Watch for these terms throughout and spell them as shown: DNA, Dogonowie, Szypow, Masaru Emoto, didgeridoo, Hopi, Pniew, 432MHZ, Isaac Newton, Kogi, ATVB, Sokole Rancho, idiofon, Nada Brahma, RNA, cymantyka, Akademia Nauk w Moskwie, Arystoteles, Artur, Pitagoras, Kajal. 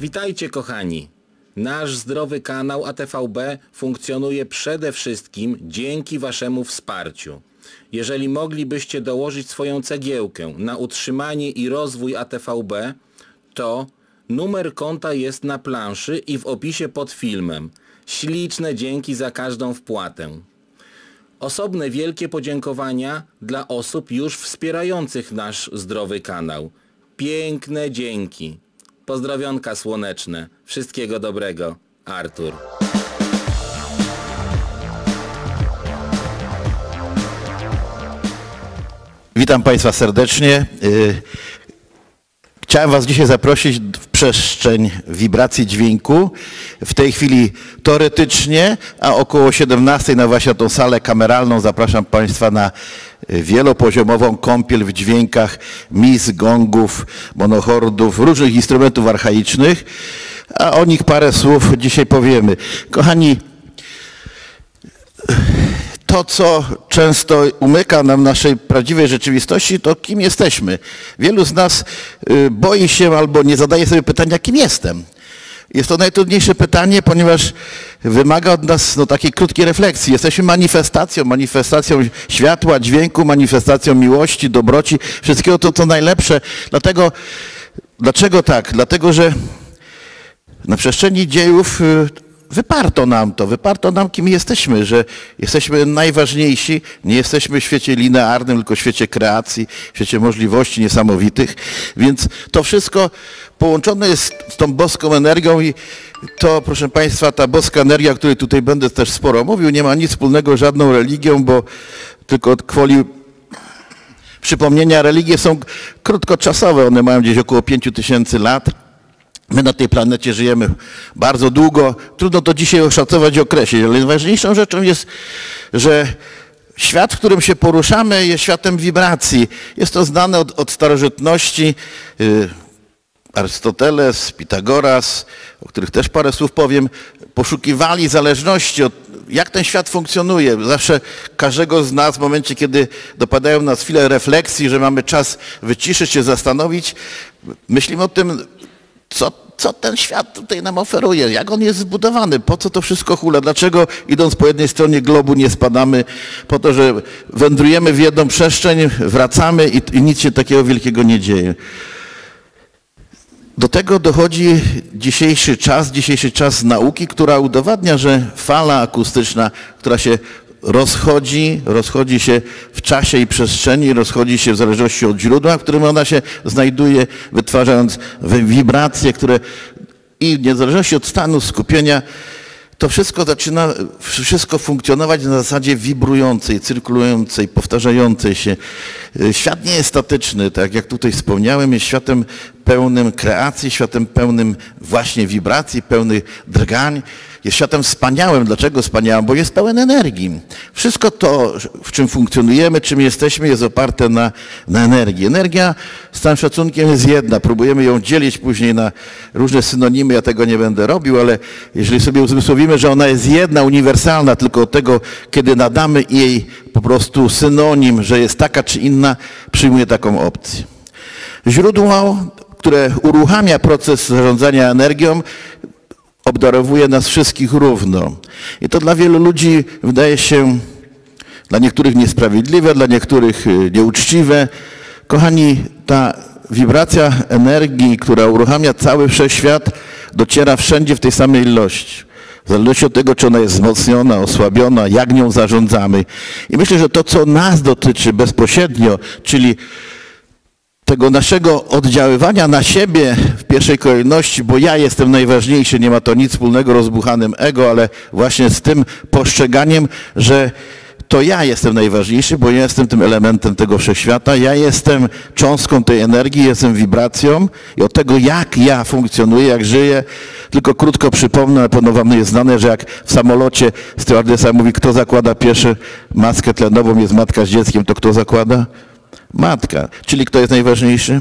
Witajcie kochani! Nasz zdrowy kanał ATVB funkcjonuje przede wszystkim dzięki waszemu wsparciu. Jeżeli moglibyście dołożyć swoją cegiełkę na utrzymanie i rozwój ATVB, to numer konta jest na planszy i w opisie pod filmem. Śliczne dzięki za każdą wpłatę. Osobne wielkie podziękowania dla osób już wspierających nasz zdrowy kanał. Piękne dzięki. Pozdrowionka słoneczne. Wszystkiego dobrego. Artur. Witam Państwa serdecznie. Chciałem Was dzisiaj zaprosić w przestrzeń wibracji dźwięku. W tej chwili teoretycznie, a około 17 na właśnie tą salę kameralną zapraszam Państwa na wielopoziomową kąpiel w dźwiękach mis, gongów, monochordów, różnych instrumentów archaicznych, a o nich parę słów dzisiaj powiemy. Kochani, to, co często umyka nam naszej prawdziwej rzeczywistości, to kim jesteśmy. Wielu z nas boi się albo nie zadaje sobie pytania, kim jestem. Jest to najtrudniejsze pytanie, ponieważ wymaga od nas takiej krótkiej refleksji. Jesteśmy manifestacją, światła, dźwięku, manifestacją miłości, dobroci, wszystkiego to, co najlepsze. Dlaczego tak? Dlatego, że na przestrzeni dziejów wyparto nam, kim jesteśmy, że jesteśmy najważniejsi, nie jesteśmy w świecie linearnym, tylko w świecie kreacji, w świecie możliwości niesamowitych, więc to wszystko połączone jest z tą boską energią i to, proszę Państwa, ta boska energia, o której tutaj będę też sporo mówił, nie ma nic wspólnego z żadną religią, bo tylko od kwoli przypomnienia religie są krótkoczasowe, one mają gdzieś około 5000 lat. My na tej planecie żyjemy bardzo długo. Trudno to dzisiaj oszacować i określić, ale najważniejszą rzeczą jest, że świat, w którym się poruszamy, jest światem wibracji. Jest to znane od starożytności. Arystoteles, Pitagoras, o których też parę słów powiem, poszukiwali zależności od jak ten świat funkcjonuje. Zawsze każdego z nas w momencie, kiedy dopadają nas chwile refleksji, że mamy czas wyciszyć się, zastanowić, myślimy o tym, co ten świat tutaj nam oferuje, jak on jest zbudowany, po co to wszystko hula, dlaczego idąc po jednej stronie globu nie spadamy, po to, że wędrujemy w jedną przestrzeń, wracamy i nic się takiego wielkiego nie dzieje. Do tego dochodzi dzisiejszy czas nauki, która udowadnia, że fala akustyczna, która się rozchodzi się w czasie i przestrzeni, rozchodzi się w zależności od źródła, w którym ona się znajduje, wytwarzając wibracje, które i w niezależności od stanu skupienia, to wszystko zaczyna funkcjonować na zasadzie wibrującej, cyrkulującej, powtarzającej się. Świat nie jest statyczny, tak jak tutaj wspomniałem, jest światem pełnym kreacji, światem pełnym właśnie wibracji, pełnych drgań. Jest światem wspaniałym. Dlaczego wspaniałym? Bo jest pełen energii. Wszystko to, w czym funkcjonujemy, czym jesteśmy, jest oparte na energii. Energia z całym szacunkiem jest jedna. Próbujemy ją dzielić później na różne synonimy. Ja tego nie będę robił, ale jeżeli sobie uzmysłowimy, że ona jest jedna, uniwersalna, tylko od tego, kiedy nadamy jej po prostu synonim, że jest taka czy inna, przyjmuje taką opcję. Źródło, które uruchamia proces zarządzania energią, obdarowuje nas wszystkich równo. I to dla wielu ludzi wydaje się dla niektórych niesprawiedliwe, dla niektórych nieuczciwe. Kochani, ta wibracja energii, która uruchamia cały wszechświat, dociera wszędzie w tej samej ilości. W zależności od tego, czy ona jest wzmocniona, osłabiona, jak nią zarządzamy. I myślę, że to, co nas dotyczy bezpośrednio, czyli tego naszego oddziaływania na siebie w pierwszej kolejności, bo ja jestem najważniejszy, nie ma to nic wspólnego z rozbuchanym ego, ale właśnie z tym postrzeganiem, że to ja jestem najważniejszy, bo ja jestem tym elementem tego wszechświata, ja jestem cząstką tej energii, jestem wibracją i od tego, jak ja funkcjonuję, jak żyję, tylko krótko przypomnę, na pewno wam jest znane, że jak w samolocie stewardesa mówi, kto zakłada pierwszy maskę tlenową, jest matka z dzieckiem, to kto zakłada? Matka. Czyli kto jest najważniejszy?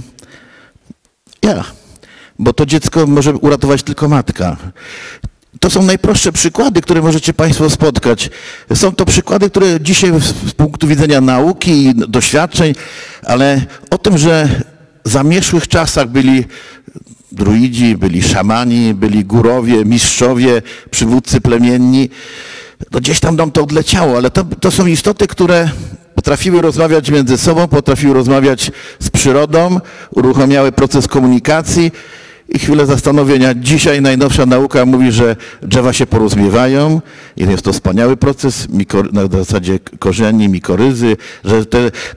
Ja. Bo to dziecko może uratować tylko matka. To są najprostsze przykłady, które możecie Państwo spotkać. Są to przykłady, które dzisiaj z punktu widzenia nauki i doświadczeń, ale o tym, że w zamierzchłych czasach byli druidzi, byli szamani, byli górowie, mistrzowie, przywódcy plemienni. No gdzieś tam nam to odleciało, ale to są istoty, które potrafiły rozmawiać między sobą, potrafiły rozmawiać z przyrodą, uruchamiały proces komunikacji i chwilę zastanowienia. Dzisiaj najnowsza nauka mówi, że drzewa się porozumiewają i jest to wspaniały proces na zasadzie korzeni, mikoryzy, że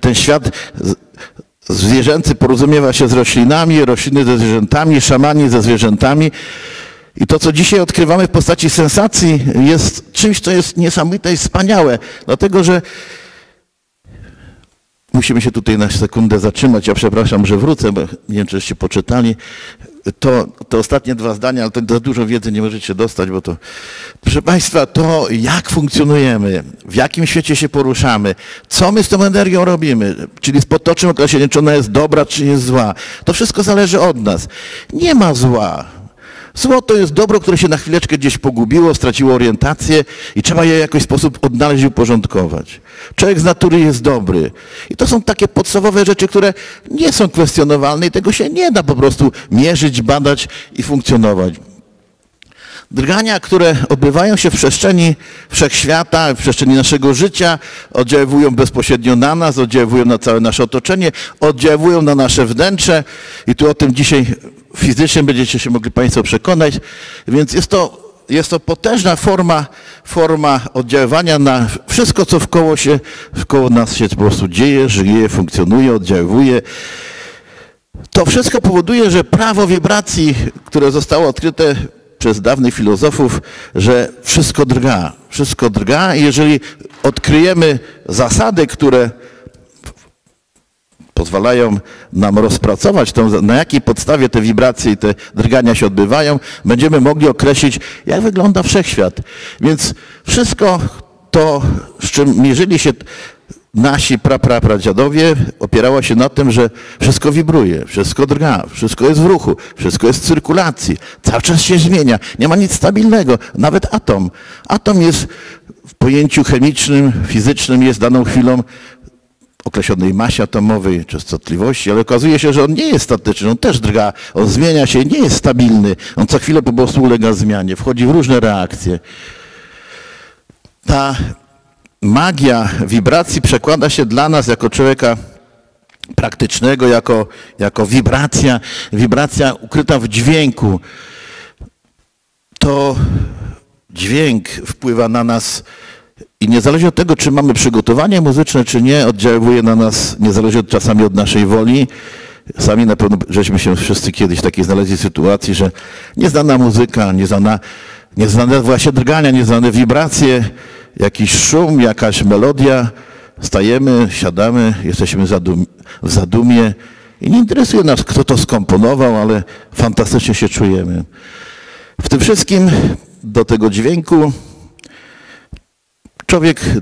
ten świat zwierzęcy porozumiewa się z roślinami, rośliny ze zwierzętami, szamani ze zwierzętami. I to, co dzisiaj odkrywamy w postaci sensacji, jest czymś, co jest niesamowite i wspaniałe, dlatego że musimy się tutaj na sekundę zatrzymać. Ja przepraszam, że wrócę, bo nie wiem, czy żeście poczytali. Te ostatnie dwa zdania, ale to za dużo wiedzy nie możecie dostać, bo to... Proszę Państwa, to jak funkcjonujemy, w jakim świecie się poruszamy, co my z tą energią robimy, czyli w potocznym określeniu, czy ona jest dobra, czy jest zła. To wszystko zależy od nas. Nie ma zła. Zło to jest dobro, które się na chwileczkę gdzieś pogubiło, straciło orientację i trzeba je w jakiś sposób odnaleźć i uporządkować. Człowiek z natury jest dobry. I to są takie podstawowe rzeczy, które nie są kwestionowalne i tego się nie da po prostu mierzyć, badać i funkcjonować. Drgania, które odbywają się w przestrzeni wszechświata, w przestrzeni naszego życia, oddziaływują bezpośrednio na nas, oddziaływują na całe nasze otoczenie, oddziaływują na nasze wnętrze i tu o tym dzisiaj fizycznie będziecie się mogli Państwo przekonać, więc jest to potężna forma oddziaływania na wszystko, co wkoło nas się po prostu dzieje, żyje, funkcjonuje, oddziaływuje. To wszystko powoduje, że prawo wibracji, które zostało odkryte przez dawnych filozofów, że wszystko drga. Wszystko drga i jeżeli odkryjemy zasady, które pozwalają nam rozpracować, na jakiej podstawie te wibracje i te drgania się odbywają, będziemy mogli określić, jak wygląda wszechświat. Więc wszystko to, z czym mierzyli się nasi praprapradziadowie, opierało się na tym, że wszystko wibruje, wszystko drga, wszystko jest w ruchu, wszystko jest w cyrkulacji, cały czas się zmienia, nie ma nic stabilnego, nawet atom. Atom jest w pojęciu chemicznym, fizycznym, jest daną chwilą określonej masie atomowej, częstotliwości, ale okazuje się, że on nie jest statyczny, on też drga, on zmienia się, nie jest stabilny, on co chwilę po prostu ulega zmianie, wchodzi w różne reakcje. Ta magia wibracji przekłada się dla nas jako człowieka praktycznego, jako wibracja ukryta w dźwięku. To dźwięk wpływa na nas i niezależnie od tego, czy mamy przygotowanie muzyczne, czy nie, oddziaływuje na nas, niezależnie czasami od naszej woli. Sami na pewno żeśmy się wszyscy kiedyś w takiej znaleźli sytuacji, że nieznana muzyka, nieznane właśnie drgania, nieznane wibracje, jakiś szum, jakaś melodia, stajemy, siadamy, jesteśmy w zadumie i nie interesuje nas, kto to skomponował, ale fantastycznie się czujemy. W tym wszystkim do tego dźwięku człowiek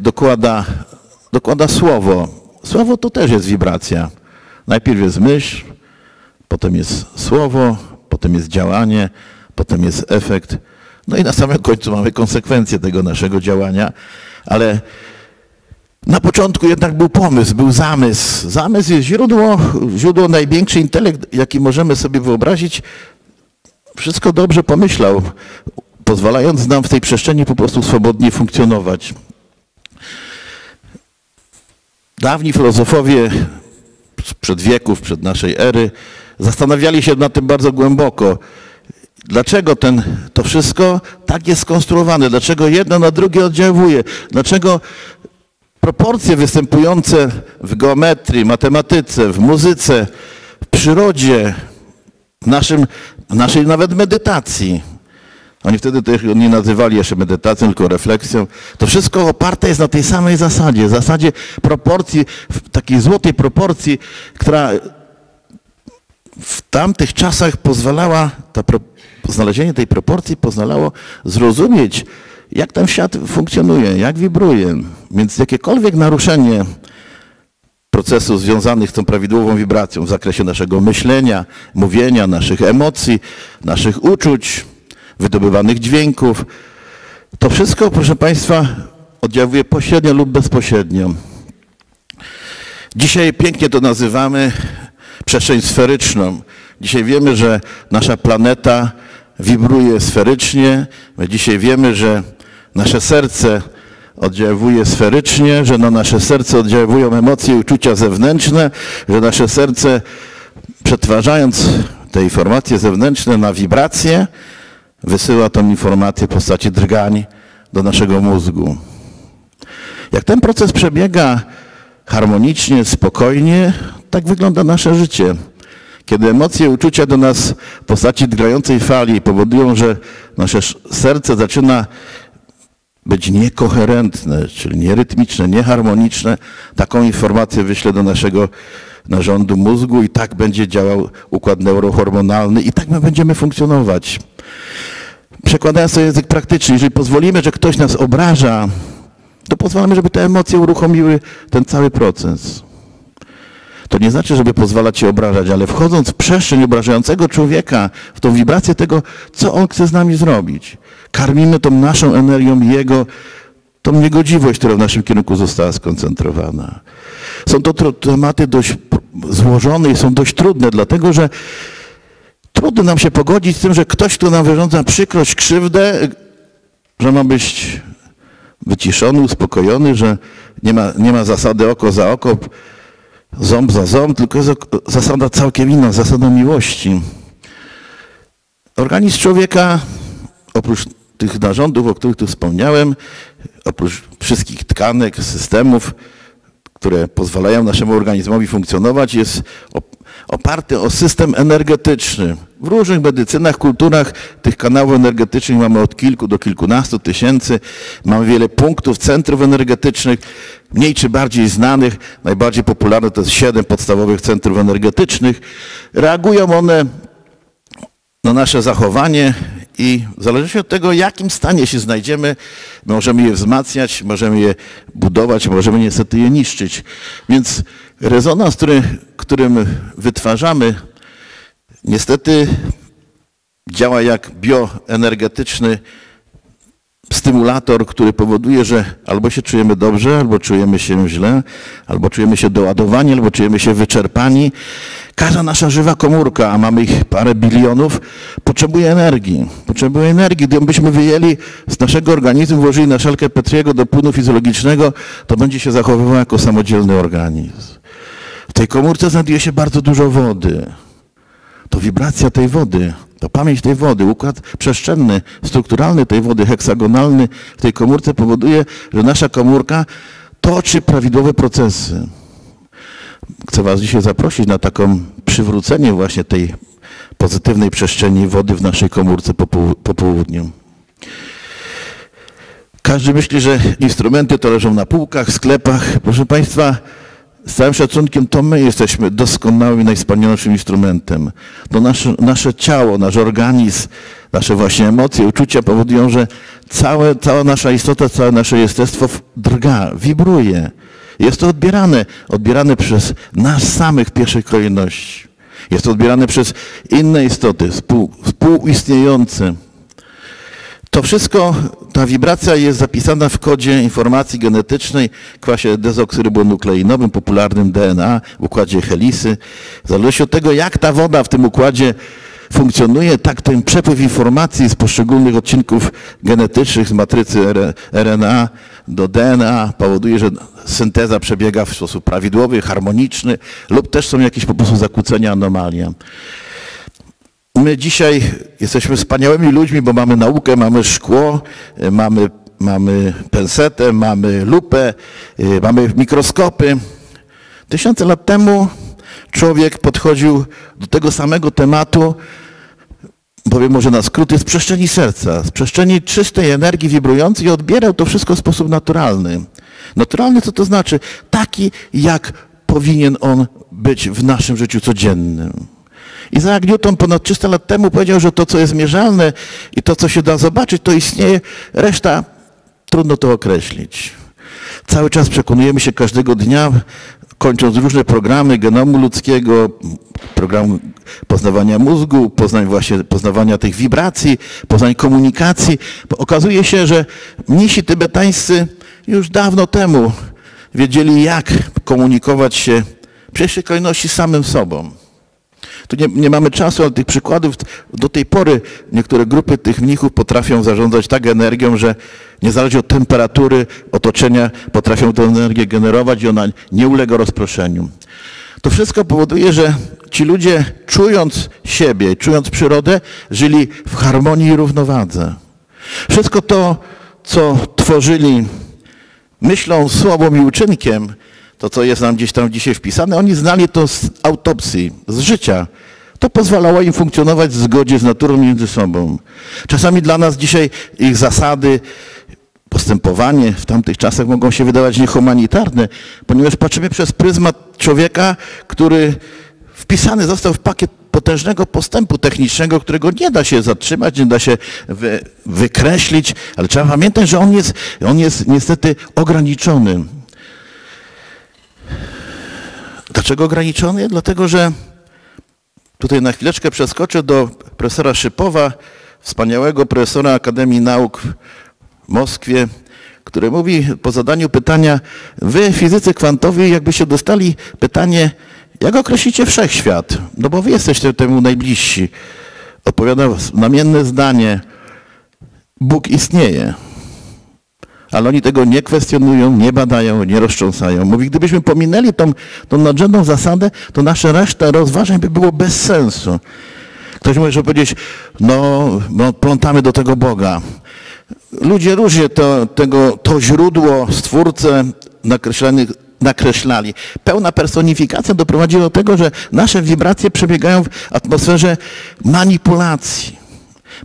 dokłada słowo. Słowo to też jest wibracja. Najpierw jest myśl, potem jest słowo, potem jest działanie, potem jest efekt. No i na samym końcu mamy konsekwencje tego naszego działania, ale na początku jednak był pomysł, był zamysł. Zamysł jest źródło największy intelekt, jaki możemy sobie wyobrazić. Wszystko dobrze pomyślał, pozwalając nam w tej przestrzeni po prostu swobodnie funkcjonować. Dawni filozofowie sprzed wieków, przed naszej ery, zastanawiali się nad tym bardzo głęboko. Dlaczego to wszystko tak jest skonstruowane? Dlaczego jedno na drugie oddziałuje? Dlaczego proporcje występujące w geometrii, matematyce, w muzyce, w przyrodzie, w naszej nawet medytacji, oni wtedy to nie nazywali jeszcze medytacją, tylko refleksją, to wszystko oparte jest na tej samej zasadzie, proporcji, takiej złotej proporcji, która w tamtych czasach pozwalała, znalezienie tej proporcji pozwalało zrozumieć, jak ten świat funkcjonuje, jak wibruje. Więc jakiekolwiek naruszenie procesów związanych z tą prawidłową wibracją w zakresie naszego myślenia, mówienia, naszych emocji, naszych uczuć, wydobywanych dźwięków, to wszystko, proszę Państwa, oddziałuje pośrednio lub bezpośrednio. Dzisiaj pięknie to nazywamy przestrzeń sferyczną, Dzisiaj wiemy, że nasza planeta wibruje sferycznie. My dzisiaj wiemy, że nasze serce oddziaływuje sferycznie, że na nasze serce oddziaływują emocje i uczucia zewnętrzne, że nasze serce, przetwarzając te informacje zewnętrzne na wibracje, wysyła tą informację w postaci drgań do naszego mózgu. Jak ten proces przebiega harmonicznie, spokojnie, tak wygląda nasze życie. Kiedy emocje, uczucia do nas w postaci drgającej fali powodują, że nasze serce zaczyna być niekoherentne, czyli nierytmiczne, nieharmoniczne, taką informację wyślę do naszego narządu mózgu i tak będzie działał układ neurohormonalny i tak my będziemy funkcjonować. Przekładając to na język praktyczny, jeżeli pozwolimy, że ktoś nas obraża, to pozwalamy, żeby te emocje uruchomiły ten cały proces. To nie znaczy, żeby pozwalać się obrażać, ale wchodząc w przestrzeń obrażającego człowieka, w tą wibrację tego, co on chce z nami zrobić, karmimy tą naszą energią jego, tą niegodziwość, która w naszym kierunku została skoncentrowana. Są to tematy dość złożone i są dość trudne, dlatego że trudno nam się pogodzić z tym, że ktoś, kto nam wyrządza przykrość, krzywdę, że ma być wyciszony, uspokojony, że nie ma zasady oko za oko, ząb za ząb, tylko jest zasada całkiem inna, zasada miłości. Organizm człowieka, oprócz tych narządów, o których tu wspomniałem, oprócz wszystkich tkanek, systemów, które pozwalają naszemu organizmowi funkcjonować, jest oparty o system energetyczny. W różnych medycynach, kulturach tych kanałów energetycznych mamy od kilku do kilkunastu tysięcy. Mamy wiele punktów, centrów energetycznych, mniej czy bardziej znanych. Najbardziej popularne to jest 7 podstawowych centrów energetycznych. Reagują one na nasze zachowanie i w zależności od tego, w jakim stanie się znajdziemy, możemy je wzmacniać, możemy je budować, możemy niestety je niszczyć. Więc rezonans, którym wytwarzamy, niestety działa jak bioenergetyczny stymulator, który powoduje, że albo się czujemy dobrze, albo czujemy się źle, albo czujemy się doładowani, albo czujemy się wyczerpani. Każda nasza żywa komórka, a mamy ich parę bilionów, potrzebuje energii. Gdybyśmy wyjęli z naszego organizmu, włożyli na szelkę Petriego do płynu fizjologicznego, to będzie się zachowywał jako samodzielny organizm. W tej komórce znajduje się bardzo dużo wody. To wibracja tej wody, to pamięć tej wody, układ przestrzenny, strukturalny tej wody, heksagonalny w tej komórce powoduje, że nasza komórka toczy prawidłowe procesy. Chcę was dzisiaj zaprosić na taką przywrócenie właśnie tej pozytywnej przestrzeni wody w naszej komórce po południu. Każdy myśli, że instrumenty to leżą na półkach, sklepach. Proszę państwa, z całym szacunkiem, to my jesteśmy doskonałym i najwspanialszym instrumentem. To nasze ciało, nasz organizm, nasze właśnie emocje, uczucia powodują, że cała nasza istota, całe nasze jestestwo drga, wibruje. Jest to odbierane przez nas samych w pierwszej kolejności. Jest to odbierane przez inne istoty, współistniejące. To wszystko, ta wibracja jest zapisana w kodzie informacji genetycznej, kwasie dezoksyrybonukleinowym, popularnym DNA, w układzie helisy. W zależności od tego, jak ta woda w tym układzie funkcjonuje, tak ten przepływ informacji z poszczególnych odcinków genetycznych, z matrycy RNA do DNA powoduje, że synteza przebiega w sposób prawidłowy, harmoniczny lub też są jakieś po prostu zakłócenia, anomalia. My dzisiaj jesteśmy wspaniałymi ludźmi, bo mamy naukę, mamy szkło, mamy pensetę, mamy lupę, mamy mikroskopy. Tysiące lat temu człowiek podchodził do tego samego tematu, powiem może na skróty, z przestrzeni serca, z przestrzeni czystej energii wibrującej i odbierał to wszystko w sposób naturalny. Naturalny co to znaczy? Taki, jak powinien on być w naszym życiu codziennym. Isaac Newton ponad 300 lat temu powiedział, że to, co jest mierzalne i to, co się da zobaczyć, to istnieje. Reszta trudno to określić. Cały czas przekonujemy się każdego dnia, kończąc różne programy genomu ludzkiego, program poznawania mózgu, poznawania tych wibracji, poznań komunikacji. Okazuje się, że mnisi tybetańscy już dawno temu wiedzieli, jak komunikować się w pierwszej kolejności samym sobą. Tu nie mamy czasu na tych przykładów. Do tej pory niektóre grupy tych mnichów potrafią zarządzać tak energią, że niezależnie od temperatury otoczenia potrafią tę energię generować i ona nie ulega rozproszeniu. To wszystko powoduje, że ci ludzie, czując siebie, czując przyrodę, żyli w harmonii i równowadze. Wszystko to, co tworzyli myślą, słową i uczynkiem, to co jest nam gdzieś tam dzisiaj wpisane, oni znali to z autopsji, z życia. To pozwalało im funkcjonować w zgodzie z naturą między sobą. Czasami dla nas dzisiaj ich zasady, postępowanie w tamtych czasach mogą się wydawać niehumanitarne, ponieważ patrzymy przez pryzmat człowieka, który wpisany został w pakiet potężnego postępu technicznego, którego nie da się zatrzymać, nie da się wykreślić, ale trzeba pamiętać, że on jest niestety ograniczony. Dlaczego ograniczony? Dlatego, że tutaj na chwileczkę przeskoczę do profesora Szypowa, wspaniałego profesora Akademii Nauk w Moskwie, który mówi po zadaniu pytania: wy, fizycy kwantowi, jakbyście dostali pytanie, jak określicie wszechświat? No bo wy jesteście temu najbliżsi. Odpowiada znamienne zdanie: Bóg istnieje. Ale oni tego nie kwestionują, nie badają, nie roztrząsają. Mówi, gdybyśmy pominęli tą nadrzędną zasadę, to nasza reszta rozważań by było bez sensu. Ktoś może powiedzieć, no plątamy do tego Boga. Ludzie różnie to źródło, stwórcę nakreślali. Pełna personifikacja doprowadziła do tego, że nasze wibracje przebiegają w atmosferze manipulacji.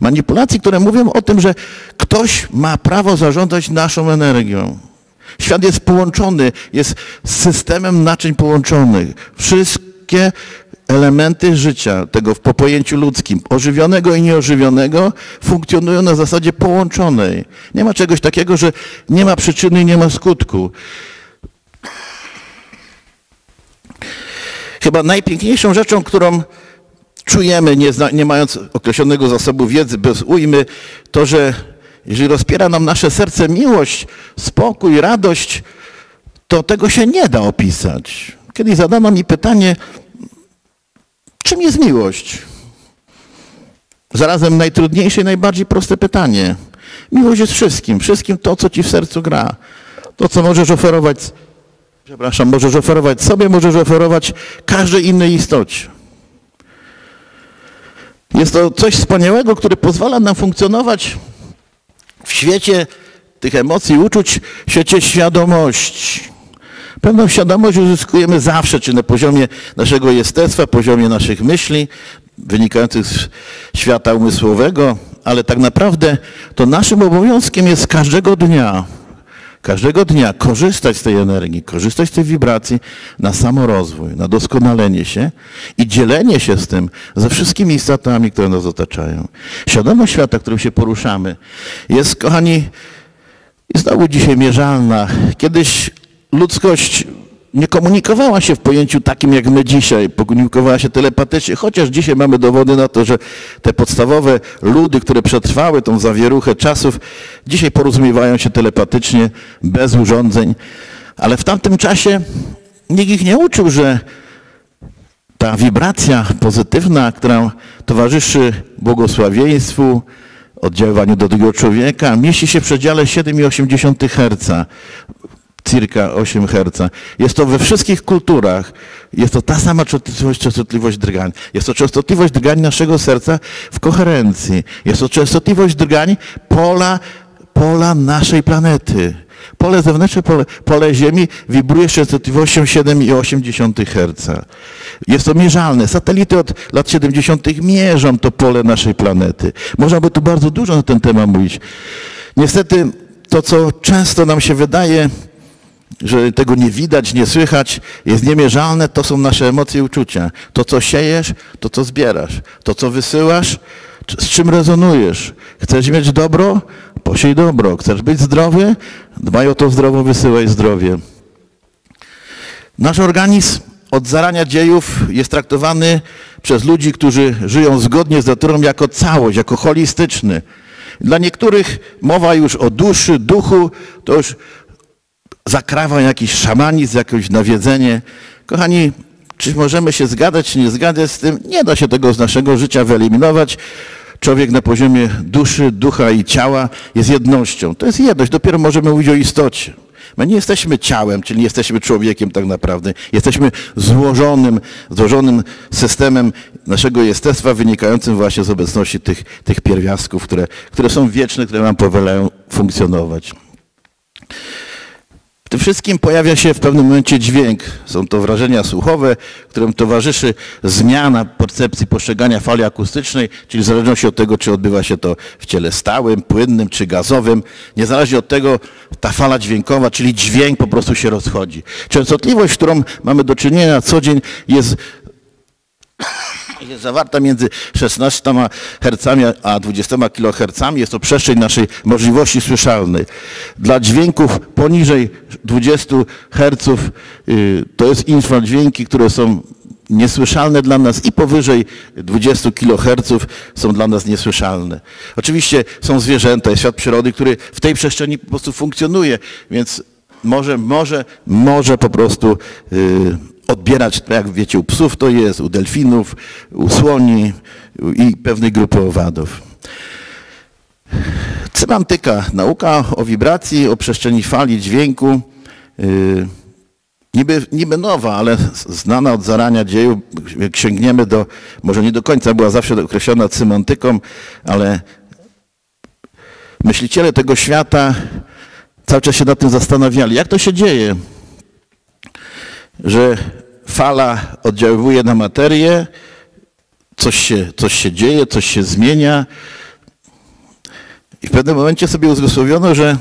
Manipulacji, które mówią o tym, że ktoś ma prawo zarządzać naszą energią. Świat jest połączony, jest systemem naczyń połączonych. Wszystkie elementy życia, tego po pojęciu ludzkim, ożywionego i nieożywionego, funkcjonują na zasadzie połączonej. Nie ma czegoś takiego, że nie ma przyczyny i nie ma skutku. Chyba najpiękniejszą rzeczą, którą czujemy, nie mając określonego zasobu wiedzy, bez ujmy, to, że jeżeli rozpiera nam nasze serce miłość, spokój, radość, to tego się nie da opisać. Kiedyś zadano mi pytanie, czym jest miłość? Zarazem najtrudniejsze i najbardziej proste pytanie. Miłość jest wszystkim. Wszystkim to, co ci w sercu gra. To, co możesz oferować, przepraszam, możesz oferować sobie, możesz oferować każdej innej istocie. Jest to coś wspaniałego, które pozwala nam funkcjonować w świecie tych emocji, uczuć, w świecie świadomości. Pewną świadomość uzyskujemy zawsze, czy na poziomie naszego jestestwa, poziomie naszych myśli, wynikających z świata umysłowego, ale tak naprawdę to naszym obowiązkiem jest każdego dnia korzystać z tej energii, korzystać z tej wibracji na samorozwój, na doskonalenie się i dzielenie się z tym ze wszystkimi istotami, które nas otaczają. Świadomość świata, którym się poruszamy, jest, kochani, znowu dzisiaj mierzalna. Kiedyś ludzkość nie komunikowała się w pojęciu takim jak my dzisiaj, komunikowała się telepatycznie, chociaż dzisiaj mamy dowody na to, że te podstawowe ludy, które przetrwały tą zawieruchę czasów, dzisiaj porozumiewają się telepatycznie, bez urządzeń. Ale w tamtym czasie nikt ich nie uczył, że ta wibracja pozytywna, która towarzyszy błogosławieństwu, oddziaływaniu drugiego człowieka, mieści się w przedziale 7,8 Hz. Cirka 8 Hz. Jest to we wszystkich kulturach. Jest to ta sama częstotliwość drgań. Jest to częstotliwość drgań naszego serca w koherencji. Jest to częstotliwość drgań pola naszej planety. Pole zewnętrzne, pole Ziemi wibruje z częstotliwością 7,8 Hz. Jest to mierzalne. Satelity od lat 70. mierzą to pole naszej planety. Można by tu bardzo dużo na ten temat mówić. Niestety to, co często nam się wydaje, że tego nie widać, nie słychać, jest niemierzalne, to są nasze emocje i uczucia. To, co siejesz, to, co zbierasz. To, co wysyłasz, z czym rezonujesz. Chcesz mieć dobro? Posiej dobro. Chcesz być zdrowy? Dbaj o to zdrowo, wysyłaj zdrowie. Nasz organizm od zarania dziejów jest traktowany przez ludzi, którzy żyją zgodnie z naturą jako całość, jako holistyczny. Dla niektórych mowa już o duszy, duchu, to już zakrawa jakiś szamanizm, jakieś nawiedzenie. Kochani, Czy możemy się zgadzać, czy nie zgadzać z tym? Nie da się tego z naszego życia wyeliminować. Człowiek na poziomie duszy, ducha i ciała jest jednością. To jest jedność. Dopiero możemy mówić o istocie. My nie jesteśmy ciałem, czyli nie jesteśmy człowiekiem tak naprawdę. Jesteśmy złożonym systemem naszego jestestwa wynikającym właśnie z obecności tych pierwiastków, które są wieczne, które nam pozwalają funkcjonować. W tym wszystkim pojawia się w pewnym momencie dźwięk. Są to wrażenia słuchowe, którym towarzyszy zmiana percepcji postrzegania fali akustycznej, czyli w zależności od tego, czy odbywa się to w ciele stałym, płynnym czy gazowym. Niezależnie od tego ta fala dźwiękowa, czyli dźwięk po prostu się rozchodzi. Częstotliwość, z którą mamy do czynienia na co dzień jest zawarta między 16 Hz a 20 kHz. Jest to przestrzeń naszej możliwości słyszalnej. Dla dźwięków poniżej 20 Hz to jest infradźwięki, które są niesłyszalne dla nas i powyżej 20 kHz są dla nas niesłyszalne. Oczywiście są zwierzęta, jest świat przyrody, który w tej przestrzeni po prostu funkcjonuje, więc może po prostu odbierać, jak wiecie, u psów to jest, u delfinów, u słoni i pewnej grupy owadów. Cymantyka, nauka o wibracji, o przestrzeni fali, dźwięku, niby nowa, ale znana od zarania dziejów. Sięgniemy do, może nie do końca była zawsze określona cymantyką, ale myśliciele tego świata cały czas się nad tym zastanawiali, jak to się dzieje, że fala oddziaływuje na materię, coś się dzieje, coś się zmienia. I w pewnym momencie sobie uzmysłowiono, że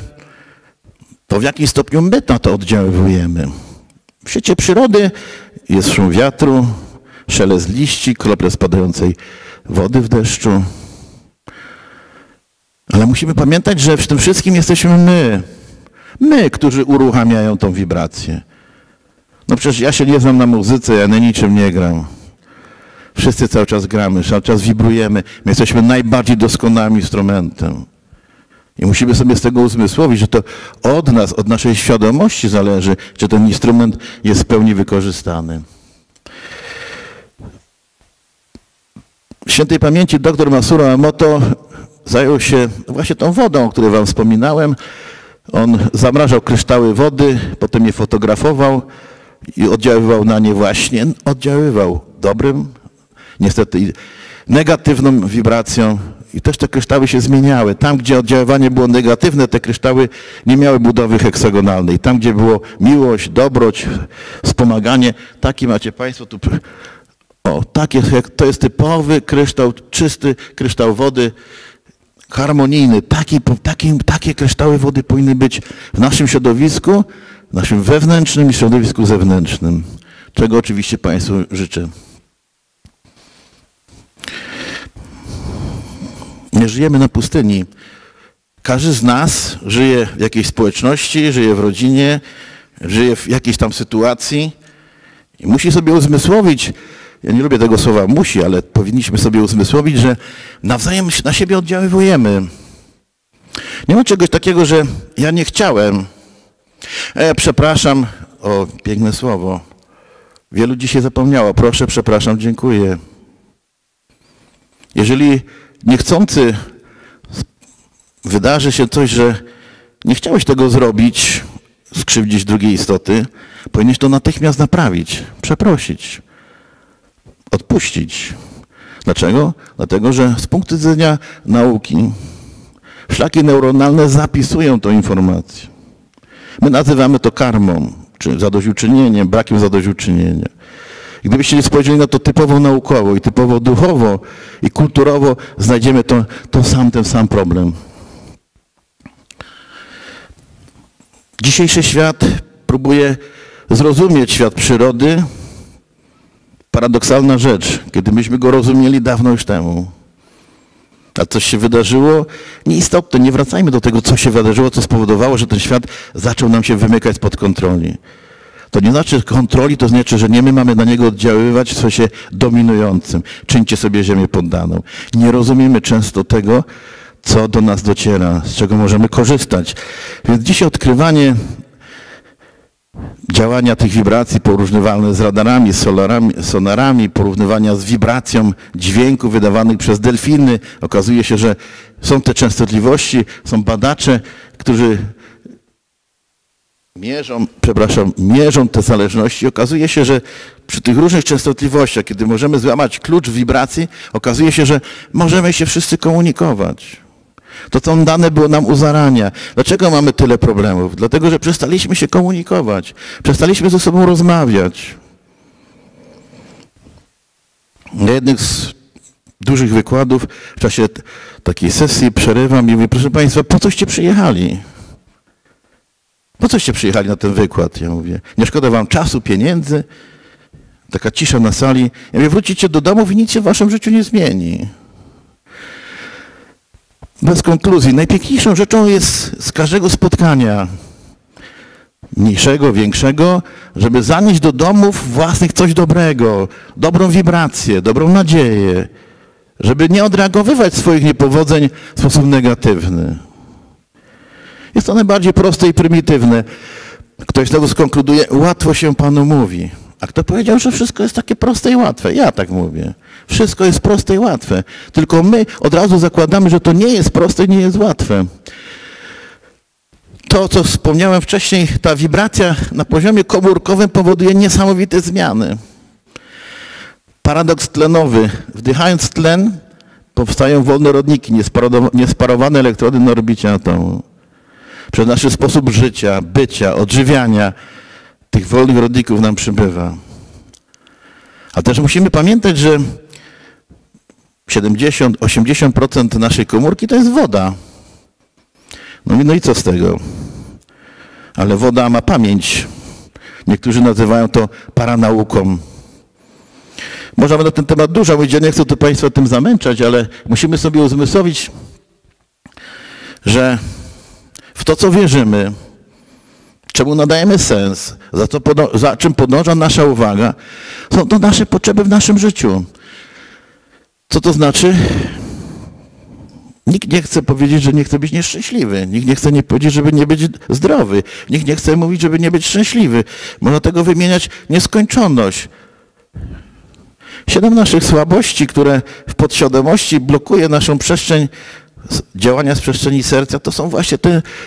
to w jakim stopniu my na to oddziaływujemy. W świecie przyrody jest szum wiatru, szelest liści, krople spadającej wody w deszczu. Ale musimy pamiętać, że w tym wszystkim jesteśmy my. My, którzy uruchamiają tą wibrację. No przecież ja się nie znam na muzyce, ja na niczym nie gram. Wszyscy cały czas gramy, cały czas wibrujemy. My jesteśmy najbardziej doskonałym instrumentem. I musimy sobie z tego uzmysłowić, że to od nas, od naszej świadomości zależy, czy ten instrument jest w pełni wykorzystany. W świętej pamięci dr Masaru Emoto zajął się właśnie tą wodą, o której wam wspominałem. On zamrażał kryształy wody, potem je fotografował i oddziaływał na nie właśnie, oddziaływał dobrym, niestety negatywną wibracją i też te kryształy się zmieniały. Tam, gdzie oddziaływanie było negatywne, te kryształy nie miały budowy heksagonalnej. Tam, gdzie było miłość, dobroć, wspomaganie, taki macie państwo tu, o, takie, to jest typowy kryształ, czysty kryształ wody, harmonijny. Takie kryształy wody powinny być w naszym środowisku, naszym wewnętrznym i środowisku zewnętrznym, czego oczywiście państwu życzę. Nie żyjemy na pustyni. Każdy z nas żyje w jakiejś społeczności, żyje w rodzinie, żyje w jakiejś tam sytuacji i musi sobie uzmysłowić, ja nie lubię tego słowa musi, ale powinniśmy sobie uzmysłowić, że nawzajem na siebie oddziaływujemy. Nie ma czegoś takiego, że ja nie chciałem. Przepraszam, o piękne słowo. Wielu dzisiaj zapomniało. Proszę, przepraszam, dziękuję. Jeżeli niechcący wydarzy się coś, że nie chciałeś tego zrobić, skrzywdzić drugiej istoty, powinieneś to natychmiast naprawić, przeprosić, odpuścić. Dlaczego? Dlatego, że z punktu widzenia nauki szlaki neuronalne zapisują tą informację. My nazywamy to karmą, czy zadośćuczynieniem, brakiem zadośćuczynienia. I gdybyście nie spojrzeli na to typowo naukowo i typowo duchowo i kulturowo, znajdziemy ten sam problem. Dzisiejszy świat próbuje zrozumieć świat przyrody. Paradoksalna rzecz, kiedy myśmy go rozumieli dawno już temu. A coś się wydarzyło? Nieistotne, nie wracajmy do tego, co się wydarzyło, co spowodowało, że ten świat zaczął nam się wymykać spod kontroli. To nie znaczy kontroli, to znaczy, że nie my mamy na niego oddziaływać w sensie dominującym. Czyńcie sobie ziemię poddaną. Nie rozumiemy często tego, co do nas dociera, z czego możemy korzystać. Więc dzisiaj odkrywanie Działania tych wibracji porównywalne z radarami, sonarami, porównywania z wibracją dźwięków wydawanych przez delfiny. Okazuje się, że są te częstotliwości, są badacze, którzy mierzą te zależności. Okazuje się, że przy tych różnych częstotliwościach, kiedy możemy złamać klucz wibracji, okazuje się, że możemy się wszyscy komunikować. To są dane było nam u zarania. Dlaczego mamy tyle problemów? Dlatego, że przestaliśmy się komunikować. Przestaliśmy ze sobą rozmawiać. Na jednym z dużych wykładów w czasie takiej sesji przerywam i mówię, proszę Państwa, po coście przyjechali? Po coście przyjechali na ten wykład? Ja mówię, nie szkoda Wam czasu, pieniędzy? Taka cisza na sali. Ja mówię, wrócicie do domów i nic się w Waszym życiu nie zmieni. Bez konkluzji. Najpiękniejszą rzeczą jest z każdego spotkania, mniejszego, większego, żeby zanieść do domów własnych coś dobrego, dobrą wibrację, dobrą nadzieję, żeby nie odreagowywać swoich niepowodzeń w sposób negatywny. Jest to najbardziej proste i prymitywne. Ktoś znowu skonkluduje, łatwo się Panu mówi. A kto powiedział, że wszystko jest takie proste i łatwe? Ja tak mówię. Wszystko jest proste i łatwe. Tylko my od razu zakładamy, że to nie jest proste i nie jest łatwe. To, co wspomniałem wcześniej, ta wibracja na poziomie komórkowym powoduje niesamowite zmiany. Paradoks tlenowy. Wdychając tlen, powstają wolnorodniki, niesparowane elektrody na orbicie atomu. Przez nasz sposób życia, bycia, odżywiania, tych wolnych rodników nam przybywa. A też musimy pamiętać, że 70–80% naszej komórki to jest woda. No i co z tego? Ale woda ma pamięć. Niektórzy nazywają to paranauką. Można by na ten temat dużo mówić, ja nie chcę tu Państwa tym zamęczać, ale musimy sobie uzmysłowić, że w to, co wierzymy, czemu nadajemy sens, za czym podąża nasza uwaga, są to nasze potrzeby w naszym życiu. Co to znaczy? Nikt nie chce powiedzieć, że nie chce być nieszczęśliwy. Nikt nie chce powiedzieć, żeby nie być zdrowy. Nikt nie chce mówić, żeby nie być szczęśliwy. Można tego wymieniać nieskończoność. 7 naszych słabości, które w podświadomości blokuje naszą przestrzeń działania z przestrzeni serca, to są właśnie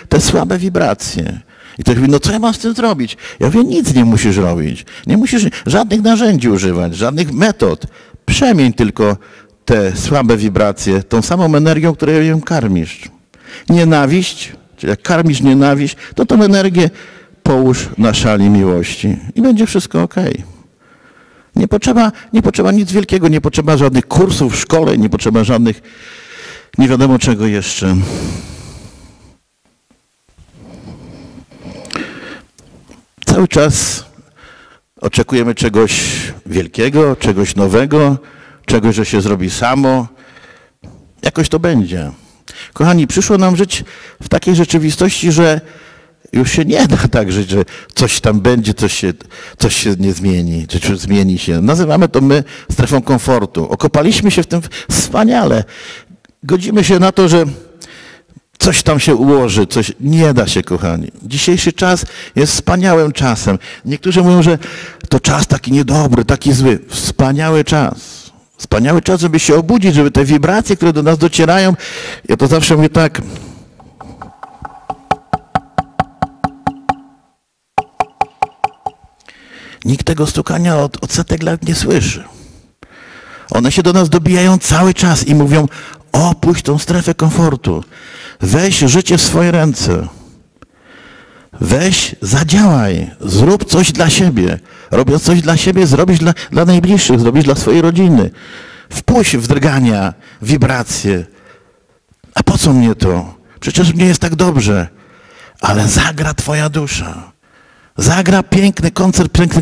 te słabe wibracje. I ktoś mówi, no co ja mam z tym zrobić? Ja mówię, nic nie musisz robić. Nie musisz żadnych narzędzi używać, żadnych metod. Przemień tylko te słabe wibracje tą samą energią, którą ją karmisz. Nienawiść, czyli jak karmisz nienawiść, to tą energię połóż na szali miłości i będzie wszystko okej. Nie potrzeba nic wielkiego, nie potrzeba żadnych kursów, szkoleń, nie potrzeba żadnych nie wiadomo czego jeszcze. Cały czas oczekujemy czegoś wielkiego, czegoś nowego, czegoś, że się zrobi samo. Jakoś to będzie. Kochani, przyszło nam żyć w takiej rzeczywistości, że już się nie da tak żyć, że coś tam będzie, coś się nie zmieni, czy zmieni się. Nazywamy to my strefą komfortu. Okopaliśmy się w tym wspaniale. Godzimy się na to, że coś tam się ułoży, coś nie da się, kochani. Dzisiejszy czas jest wspaniałym czasem. Niektórzy mówią, że to czas taki niedobry, taki zły. Wspaniały czas. Wspaniały czas, żeby się obudzić, żeby te wibracje, które do nas docierają, ja to zawsze mówię tak. Nikt tego stukania od setek lat nie słyszy. One się do nas dobijają cały czas i mówią, opuść tą strefę komfortu. Weź życie w swoje ręce. Weź, zadziałaj. Zrób coś dla siebie. Robiąc coś dla siebie, zrobisz dla najbliższych, zrobisz dla swojej rodziny. Wpuść w drgania, wibracje. A po co mnie to? Przecież mnie jest tak dobrze. Ale zagra twoja dusza. Zagra piękny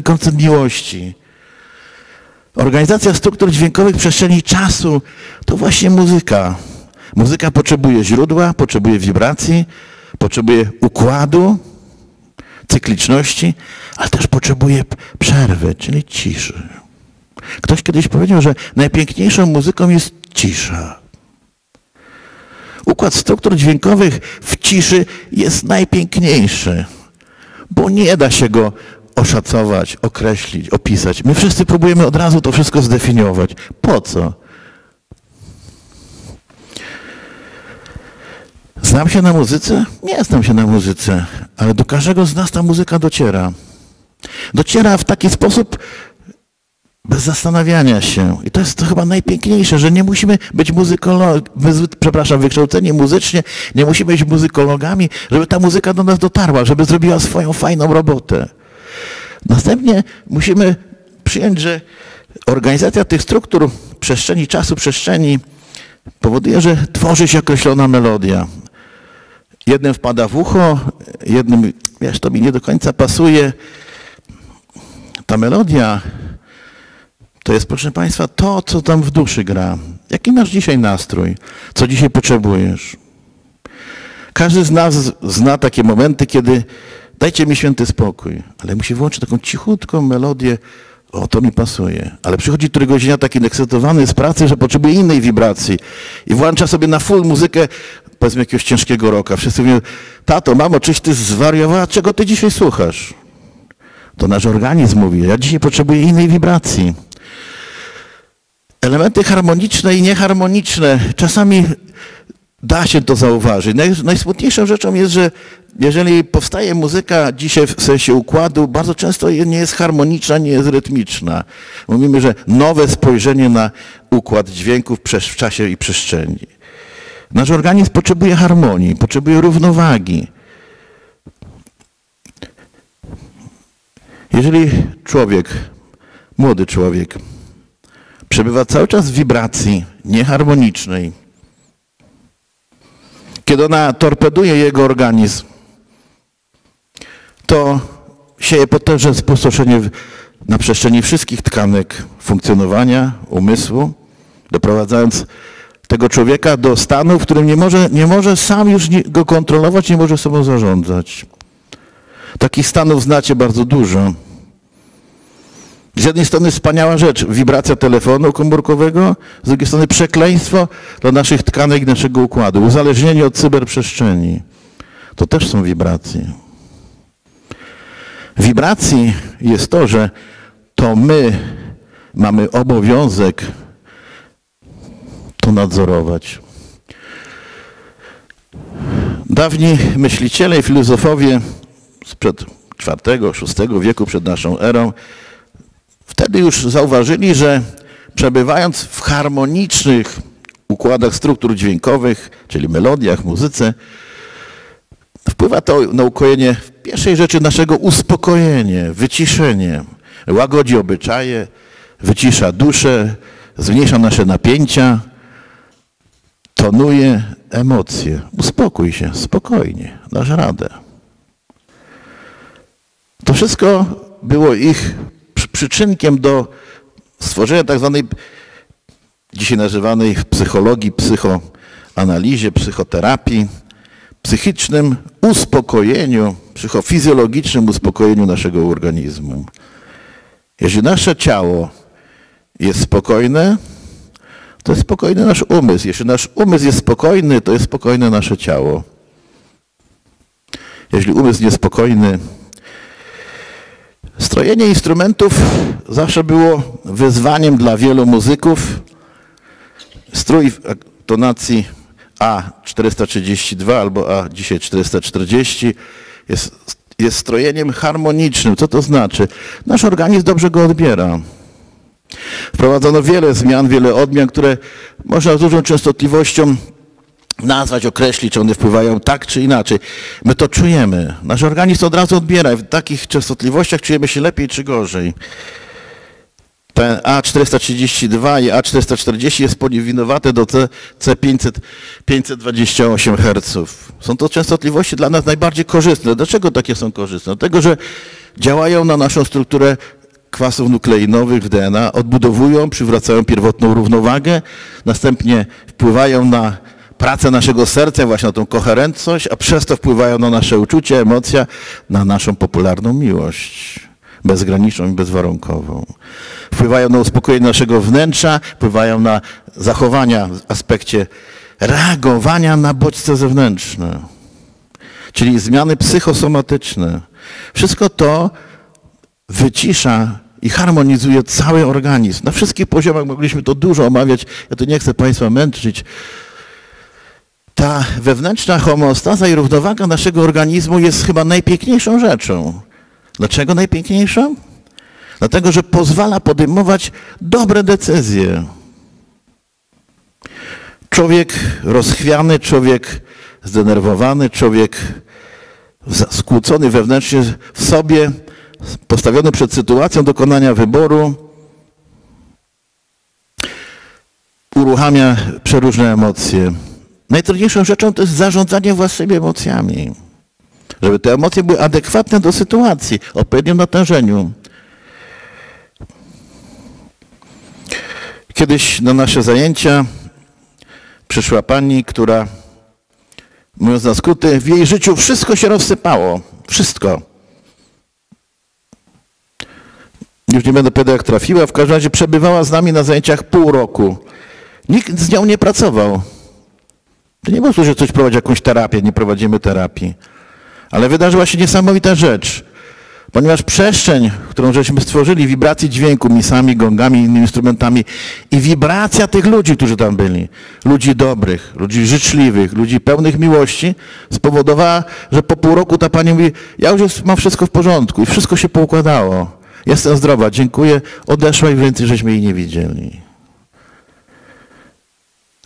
koncert miłości. Organizacja struktur dźwiękowych przestrzeni czasu to właśnie muzyka. Muzyka potrzebuje źródła, potrzebuje wibracji, potrzebuje układu, cykliczności, ale też potrzebuje przerwy, czyli ciszy. Ktoś kiedyś powiedział, że najpiękniejszą muzyką jest cisza. Układ struktur dźwiękowych w ciszy jest najpiękniejszy. bo nie da się go oszacować, określić, opisać. My wszyscy próbujemy od razu to wszystko zdefiniować. Po co? Znam się na muzyce? Nie znam się na muzyce, ale do każdego z nas ta muzyka dociera. Dociera w taki sposób bez zastanawiania się. I to jest to chyba najpiękniejsze, że nie musimy być wykształceni muzycznie, nie musimy być muzykologami, żeby ta muzyka do nas dotarła, żeby zrobiła swoją fajną robotę. Następnie musimy przyjąć, że organizacja tych struktur przestrzeni, czasu, przestrzeni powoduje, że tworzy się określona melodia. Jednym wpada w ucho, jednym, wiesz, to mi nie do końca pasuje. Ta melodia to jest, proszę Państwa, to, co tam w duszy gra. Jaki masz dzisiaj nastrój? Co dzisiaj potrzebujesz? Każdy z nas zna takie momenty, kiedy dajcie mi święty spokój, ale musi włączyć taką cichutką melodię, o, to mi pasuje. Ale przychodzi któregoś dnia taki ekscytowany z pracy, że potrzebuje innej wibracji i włącza sobie na full muzykę, powiedzmy, jakiegoś ciężkiego rocka. Wszyscy mówią, tato, mamo, czyś ty zwariowała, czego ty dzisiaj słuchasz? To nasz organizm mówi, ja dzisiaj potrzebuję innej wibracji. Elementy harmoniczne i nieharmoniczne. Czasami da się to zauważyć. Najsmutniejszą rzeczą jest, że jeżeli powstaje muzyka dzisiaj w sensie układu, bardzo często nie jest harmoniczna, nie jest rytmiczna. Mówimy, że nowe spojrzenie na układ dźwięków w czasie i przestrzeni. Nasz organizm potrzebuje harmonii, potrzebuje równowagi. Jeżeli człowiek, młody człowiek, przebywa cały czas w wibracji nieharmonicznej, kiedy ona torpeduje jego organizm, to sieje potężne spustoszenie na przestrzeni wszystkich tkanek funkcjonowania, umysłu, doprowadzając tego człowieka do stanu, w którym nie może sam już go kontrolować, nie może sobą zarządzać. Takich stanów znacie bardzo dużo. Z jednej strony wspaniała rzecz, wibracja telefonu komórkowego, z drugiej strony przekleństwo dla naszych tkanek, naszego układu, uzależnienie od cyberprzestrzeni. To też są wibracje. Wibracji jest to, że to my mamy obowiązek to nadzorować. Dawni myśliciele i filozofowie sprzed IV-VI wieku, przed naszą erą, wtedy już zauważyli, że przebywając w harmonicznych układach struktur dźwiękowych, czyli melodiach, muzyce, wpływa to na ukojenie pierwszej rzeczy naszego uspokojenie, wyciszenie. Łagodzi obyczaje, wycisza duszę, zmniejsza nasze napięcia, tonuje emocje. Uspokój się, spokojnie, dasz radę. To wszystko było ich przyczynkiem do stworzenia tak zwanej, dzisiaj nazywanej w psychologii, psychoanalizie, psychoterapii, psychicznym uspokojeniu, psychofizjologicznym uspokojeniu naszego organizmu. Jeżeli nasze ciało jest spokojne, to jest spokojny nasz umysł. Jeśli nasz umysł jest spokojny, to jest spokojne nasze ciało. Jeśli umysł niespokojny, strojenie instrumentów zawsze było wyzwaniem dla wielu muzyków. Strój w tonacji A432 albo A dzisiaj 440 jest strojeniem harmonicznym. Co to znaczy? Nasz organizm dobrze go odbiera. Wprowadzono wiele zmian, wiele odmian, które można z dużą częstotliwością nazwać, określić, czy one wpływają tak czy inaczej. My to czujemy. Nasz organizm od razu odbiera. W takich częstotliwościach czujemy się lepiej czy gorzej. Ten A432 i A440 jest poniewinowate do C528 Hz. Są to częstotliwości dla nas najbardziej korzystne. Dlaczego takie są korzystne? Dlatego, że działają na naszą strukturę kwasów nukleinowych w DNA, odbudowują, przywracają pierwotną równowagę, następnie wpływają na pracę naszego serca, właśnie na tą koherentność, a przez to wpływają na nasze uczucia, emocje, na naszą popularną miłość, bezgraniczną i bezwarunkową. Wpływają na uspokojenie naszego wnętrza, wpływają na zachowania w aspekcie reagowania na bodźce zewnętrzne, czyli zmiany psychosomatyczne. Wszystko to wycisza i harmonizuje cały organizm. Na wszystkich poziomach mogliśmy to dużo omawiać. Ja tu nie chcę Państwa męczyć. Ta wewnętrzna homeostaza i równowaga naszego organizmu jest chyba najpiękniejszą rzeczą. Dlaczego najpiękniejszą? Dlatego, że pozwala podejmować dobre decyzje. Człowiek rozchwiany, człowiek zdenerwowany, człowiek skłócony wewnętrznie w sobie, postawiony przed sytuacją dokonania wyboru, uruchamia przeróżne emocje. Najtrudniejszą rzeczą to jest zarządzanie własnymi emocjami. Żeby te emocje były adekwatne do sytuacji, o odpowiednim natężeniu. Kiedyś na nasze zajęcia przyszła pani, która, mówiąc na skróty, w jej życiu wszystko się rozsypało. Wszystko. Już nie będę powiedział, jak trafiła. W każdym razie przebywała z nami na zajęciach pół roku. Nikt z nią nie pracował. To nie było to, że coś prowadzi jakąś terapię, nie prowadzimy terapii. Ale wydarzyła się niesamowita rzecz. Ponieważ przestrzeń, którą żeśmy stworzyli, wibracji dźwięku, misami, gongami, innymi instrumentami i wibracja tych ludzi, którzy tam byli, ludzi dobrych, ludzi życzliwych, ludzi pełnych miłości, spowodowała, że po pół roku ta pani mówi, ja już mam wszystko w porządku i wszystko się poukładało. Jestem zdrowa, dziękuję, odeszła i więcej żeśmy jej nie widzieli.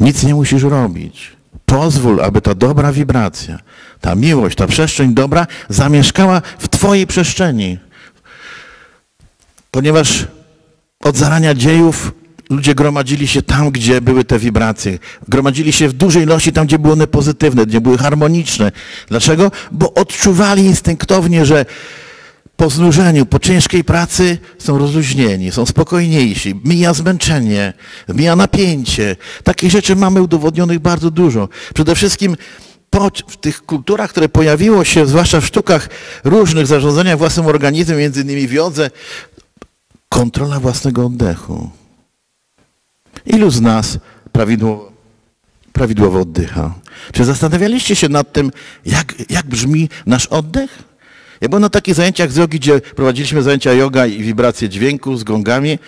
Nic nie musisz robić. Pozwól, aby ta dobra wibracja, ta miłość, ta przestrzeń dobra zamieszkała w twojej przestrzeni. Ponieważ od zarania dziejów ludzie gromadzili się tam, gdzie były te wibracje. Gromadzili się w dużej ilości tam, gdzie były one pozytywne, gdzie były harmoniczne. Dlaczego? Bo odczuwali instynktownie, że po znużeniu, po ciężkiej pracy są rozluźnieni, są spokojniejsi, mija zmęczenie, mija napięcie. Takich rzeczy mamy udowodnionych bardzo dużo. Przede wszystkim w tych kulturach, które pojawiło się, zwłaszcza w sztukach różnych zarządzania własnym organizmem, między innymi w jodze, kontrola własnego oddechu. Ilu z nas prawidłowo oddycha? Czy zastanawialiście się nad tym, jak brzmi nasz oddech? Ja byłem na takich zajęciach z jogi, gdzie prowadziliśmy zajęcia joga i wibracje dźwięku z gongami.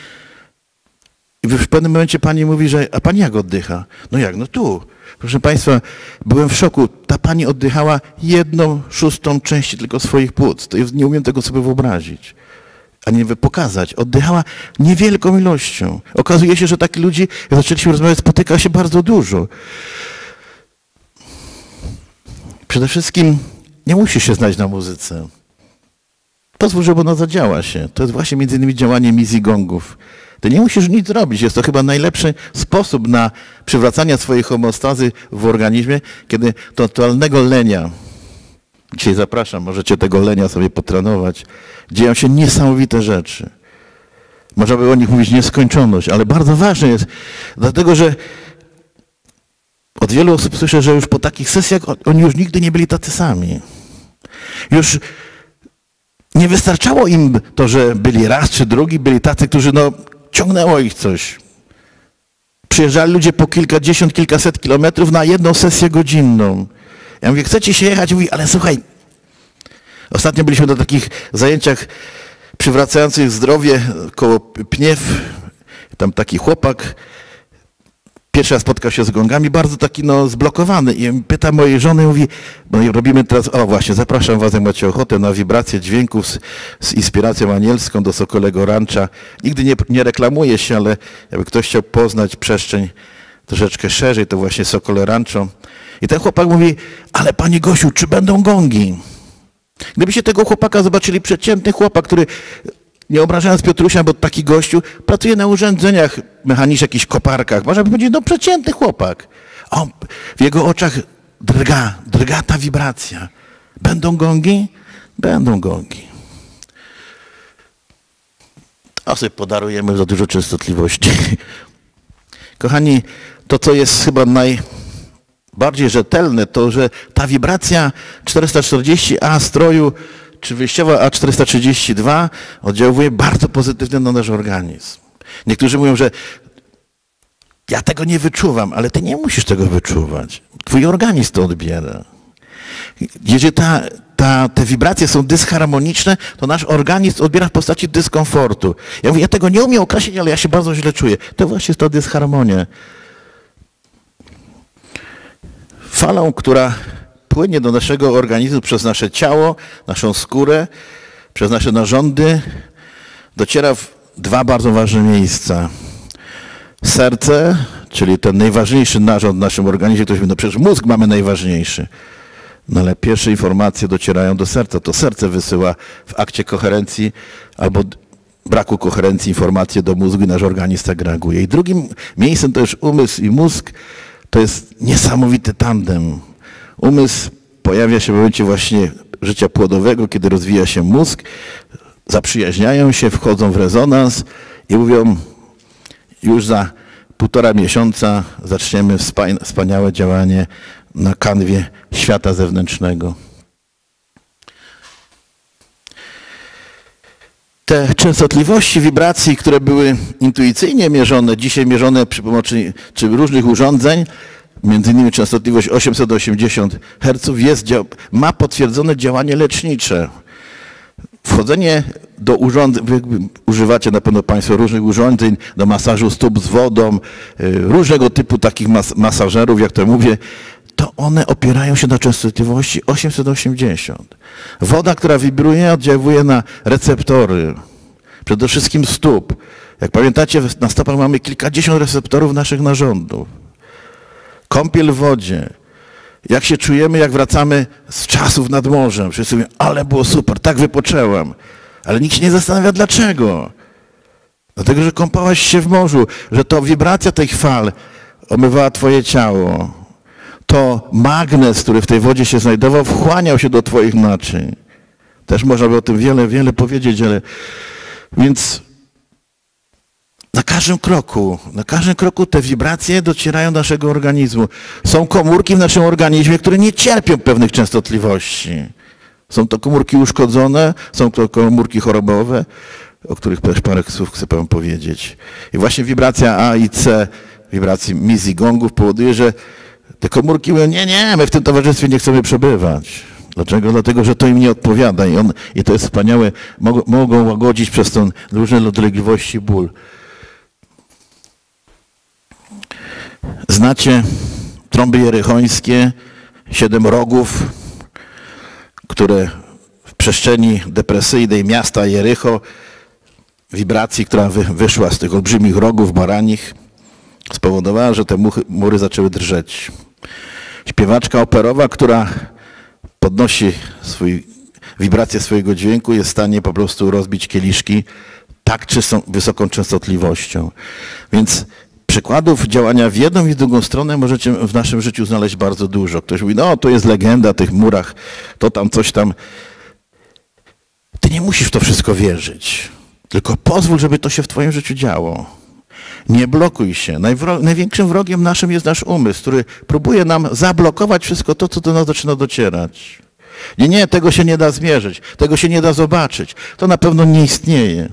I w pewnym momencie pani mówi, że a pani jak oddycha? No jak? No tu. Proszę Państwa, byłem w szoku. Ta pani oddychała 1/6 części tylko swoich płuc. To nie umiem tego sobie wyobrazić, ani pokazać. Oddychała niewielką ilością. Okazuje się, że takich ludzi, jak zaczęliśmy rozmawiać, spotyka się bardzo dużo. Przede wszystkim nie musi się znać na muzyce. Pozwól, żeby ona zadziała się. To jest właśnie między innymi działanie misji gongów. Ty nie musisz nic robić. Jest to chyba najlepszy sposób na przywracanie swojej homeostazy w organizmie, kiedy totalnego lenia, dzisiaj zapraszam, możecie tego lenia sobie potrenować, dzieją się niesamowite rzeczy. Można by o nich mówić nieskończoność, ale bardzo ważne jest, dlatego że od wielu osób słyszę, że już po takich sesjach oni już nigdy nie byli tacy sami. Już nie wystarczało im to, że byli raz czy drugi, byli tacy, którzy no, ciągnęło ich coś. Przyjeżdżali ludzie po kilkadziesiąt, kilkaset kilometrów na jedną sesję godzinną. Ja mówię, chcecie się jechać? Mówi, ale słuchaj, ostatnio byliśmy na takich zajęciach przywracających zdrowie koło Pniew. Tam taki chłopak pierwszy raz spotkał się z gongami, bardzo taki no, zblokowany. I pyta mojej żony, mówi, no robimy teraz, o właśnie, zapraszam was, jak macie ochotę, na wibrację dźwięków z inspiracją anielską do Sokolego Rancha. Nigdy nie reklamuję się, ale jakby ktoś chciał poznać przestrzeń troszeczkę szerzej, to właśnie Sokole Rancho. I ten chłopak mówi, ale pani Gosiu, czy będą gongi? Gdybyście tego chłopaka zobaczyli, przeciętny chłopak, który, nie obrażając Piotrusia, bo taki gościu pracuje na urządzeniach mechanicznych, jakichś koparkach. Można by powiedzieć, no przeciętny chłopak. On, w jego oczach drga ta wibracja. Będą gongi? Będą gongi. A sobie podarujemy za dużo częstotliwości. Kochani, to co jest chyba najbardziej rzetelne, to że ta wibracja 440A stroju czy wyjściowa A432 oddziałuje bardzo pozytywnie na nasz organizm. Niektórzy mówią, że ja tego nie wyczuwam, ale ty nie musisz tego wyczuwać. Twój organizm to odbiera. Jeżeli te wibracje są dysharmoniczne, to nasz organizm odbiera w postaci dyskomfortu. Ja mówię, ja tego nie umiem określić, ale ja się bardzo źle czuję. To właśnie jest ta dysharmonia. Falą, która płynie do naszego organizmu przez nasze ciało, naszą skórę, przez nasze narządy, dociera w dwa bardzo ważne miejsca. Serce, czyli ten najważniejszy narząd w naszym organizmie, ktoś mówi, no przecież mózg mamy najważniejszy. No ale pierwsze informacje docierają do serca. To serce wysyła w akcie koherencji albo braku koherencji informacje do mózgu i nasz organizm tak reaguje. I drugim miejscem to już umysł i mózg. To jest niesamowity tandem. Umysł pojawia się w momencie właśnie życia płodowego, kiedy rozwija się mózg, zaprzyjaźniają się, wchodzą w rezonans i mówią, już za 1,5 miesiąca zaczniemy wspaniałe działanie na kanwie świata zewnętrznego. Te częstotliwości wibracji, które były intuicyjnie mierzone, dzisiaj mierzone przy pomocy różnych urządzeń, między innymi częstotliwość 880 Hz ma potwierdzone działanie lecznicze. Wchodzenie do urządzeń, używacie na pewno Państwo różnych urządzeń do masażu stóp z wodą, różnego typu takich masażerów, jak to mówię, to one opierają się na częstotliwości 880. Woda, która wibruje, oddziałuje na receptory, przede wszystkim stóp. Jak pamiętacie, na stopach mamy kilkadziesiąt receptorów naszych narządów. Kąpiel w wodzie. Jak się czujemy, jak wracamy z czasów nad morzem. Wszyscy mówią, ale było super, tak wypoczęłam. Ale nikt się nie zastanawia, dlaczego. Dlatego, że kąpałaś się w morzu, że to wibracja tych fal omywała twoje ciało. To magnes, który w tej wodzie się znajdował, wchłaniał się do twoich naczyń. Też można by o tym wiele, wiele powiedzieć, ale... Więc na każdym kroku te wibracje docierają do naszego organizmu. Są komórki w naszym organizmie, które nie cierpią pewnych częstotliwości. Są to komórki uszkodzone, są to komórki chorobowe, o których też parę słów chcę Wam powiedzieć. I właśnie wibracja A i C, wibracji mis i gongów powoduje, że te komórki mówią, nie, my w tym towarzystwie nie chcemy przebywać. Dlaczego? Dlatego, że to im nie odpowiada i to jest wspaniałe, mogą łagodzić przez to różne dolegliwości, ból. Znacie trąby jerychońskie, 7 rogów, które w przestrzeni depresyjnej miasta Jerycho, wibracji, która wyszła z tych olbrzymich rogów baranich, spowodowała, że te mury zaczęły drżeć. Śpiewaczka operowa, która podnosi wibrację swojego dźwięku, jest w stanie po prostu rozbić kieliszki tak czystą, wysoką częstotliwością. Więc przykładów działania w jedną i w drugą stronę możecie w naszym życiu znaleźć bardzo dużo. Ktoś mówi, no to jest legenda o tych murach, to tam coś tam. Ty nie musisz w to wszystko wierzyć, tylko pozwól, żeby to się w twoim życiu działo. Nie blokuj się. Największym wrogiem naszym jest nasz umysł, który próbuje nam zablokować wszystko to, co do nas zaczyna docierać. Nie, tego się nie da zmierzyć, tego się nie da zobaczyć. To na pewno nie istnieje.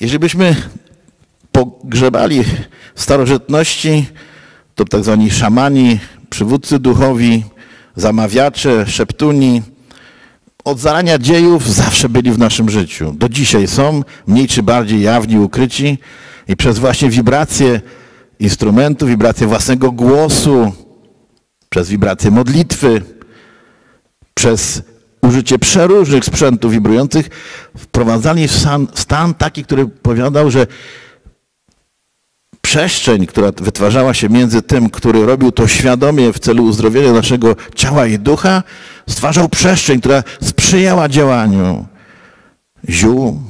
Jeżeli byśmy pogrzebali w starożytności, to tak zwani szamani, przywódcy duchowi, zamawiacze, szeptuni, od zarania dziejów zawsze byli w naszym życiu. Do dzisiaj są, mniej czy bardziej jawni, ukryci i przez właśnie wibracje instrumentu, wibracje własnego głosu, przez wibracje modlitwy, przez użycie przeróżnych sprzętów wibrujących wprowadzali w stan taki, który powiadał, że przestrzeń, która wytwarzała się między tym, który robił to świadomie w celu uzdrowienia naszego ciała i ducha, stwarzał przestrzeń, która sprzyjała działaniu ziół,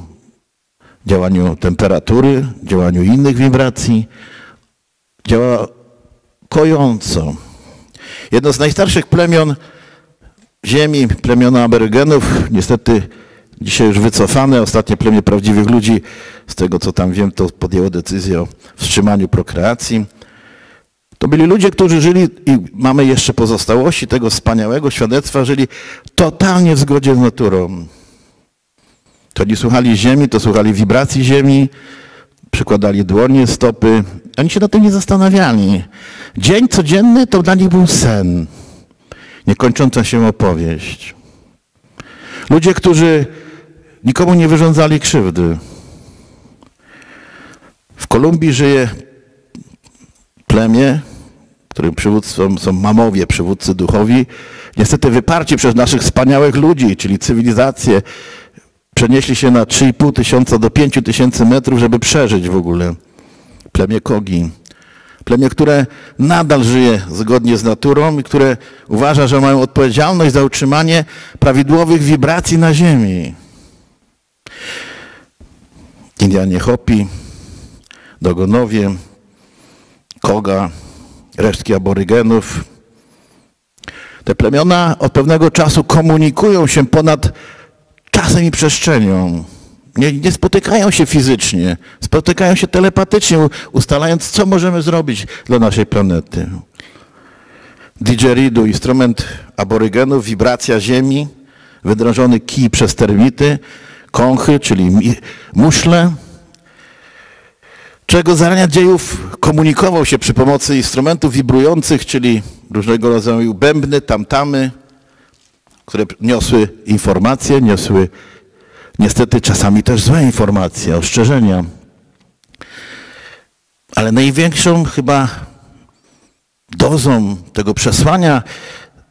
działaniu temperatury, działaniu innych wibracji. Działała kojąco. Jedno z najstarszych plemion ziemi, plemiona Aborygeenów, niestety dzisiaj już wycofane, ostatnie plemię prawdziwych ludzi, z tego co tam wiem, to podjęło decyzję o wstrzymaniu prokreacji. To byli ludzie, którzy żyli, i mamy jeszcze pozostałości tego wspaniałego świadectwa, żyli totalnie w zgodzie z naturą. To nie słuchali ziemi, to słuchali wibracji ziemi, przykładali dłonie, stopy. Oni się na tym nie zastanawiali. Dzień codzienny to dla nich był sen. niekończąca się opowieść. Ludzie, którzy nikomu nie wyrządzali krzywdy. W Kolumbii żyje plemię, którym przywódcą są mamowie, przywódcy duchowi, niestety wyparci przez naszych wspaniałych ludzi, czyli cywilizację, przenieśli się na 3500 do 5000 metrów, żeby przeżyć w ogóle. Plemię Kogi. Plemię, które nadal żyje zgodnie z naturą i które uważa, że mają odpowiedzialność za utrzymanie prawidłowych wibracji na ziemi. Indianie Hopi, Dogonowie, Koga, resztki aborygenów. Te plemiona od pewnego czasu komunikują się ponad czasem i przestrzenią. Nie spotykają się fizycznie, spotykają się telepatycznie, ustalając, co możemy zrobić dla naszej planety. Didgeridoo, instrument aborygenów, wibracja ziemi, wydrążony kij przez termity, konchy, czyli muszle, czego zarania dziejów komunikował się przy pomocy instrumentów wibrujących, czyli różnego rodzaju bębny, tamtamy, które niosły informacje, niosły niestety czasami też złe informacje, ostrzeżenia. Ale największą chyba dozą tego przesłania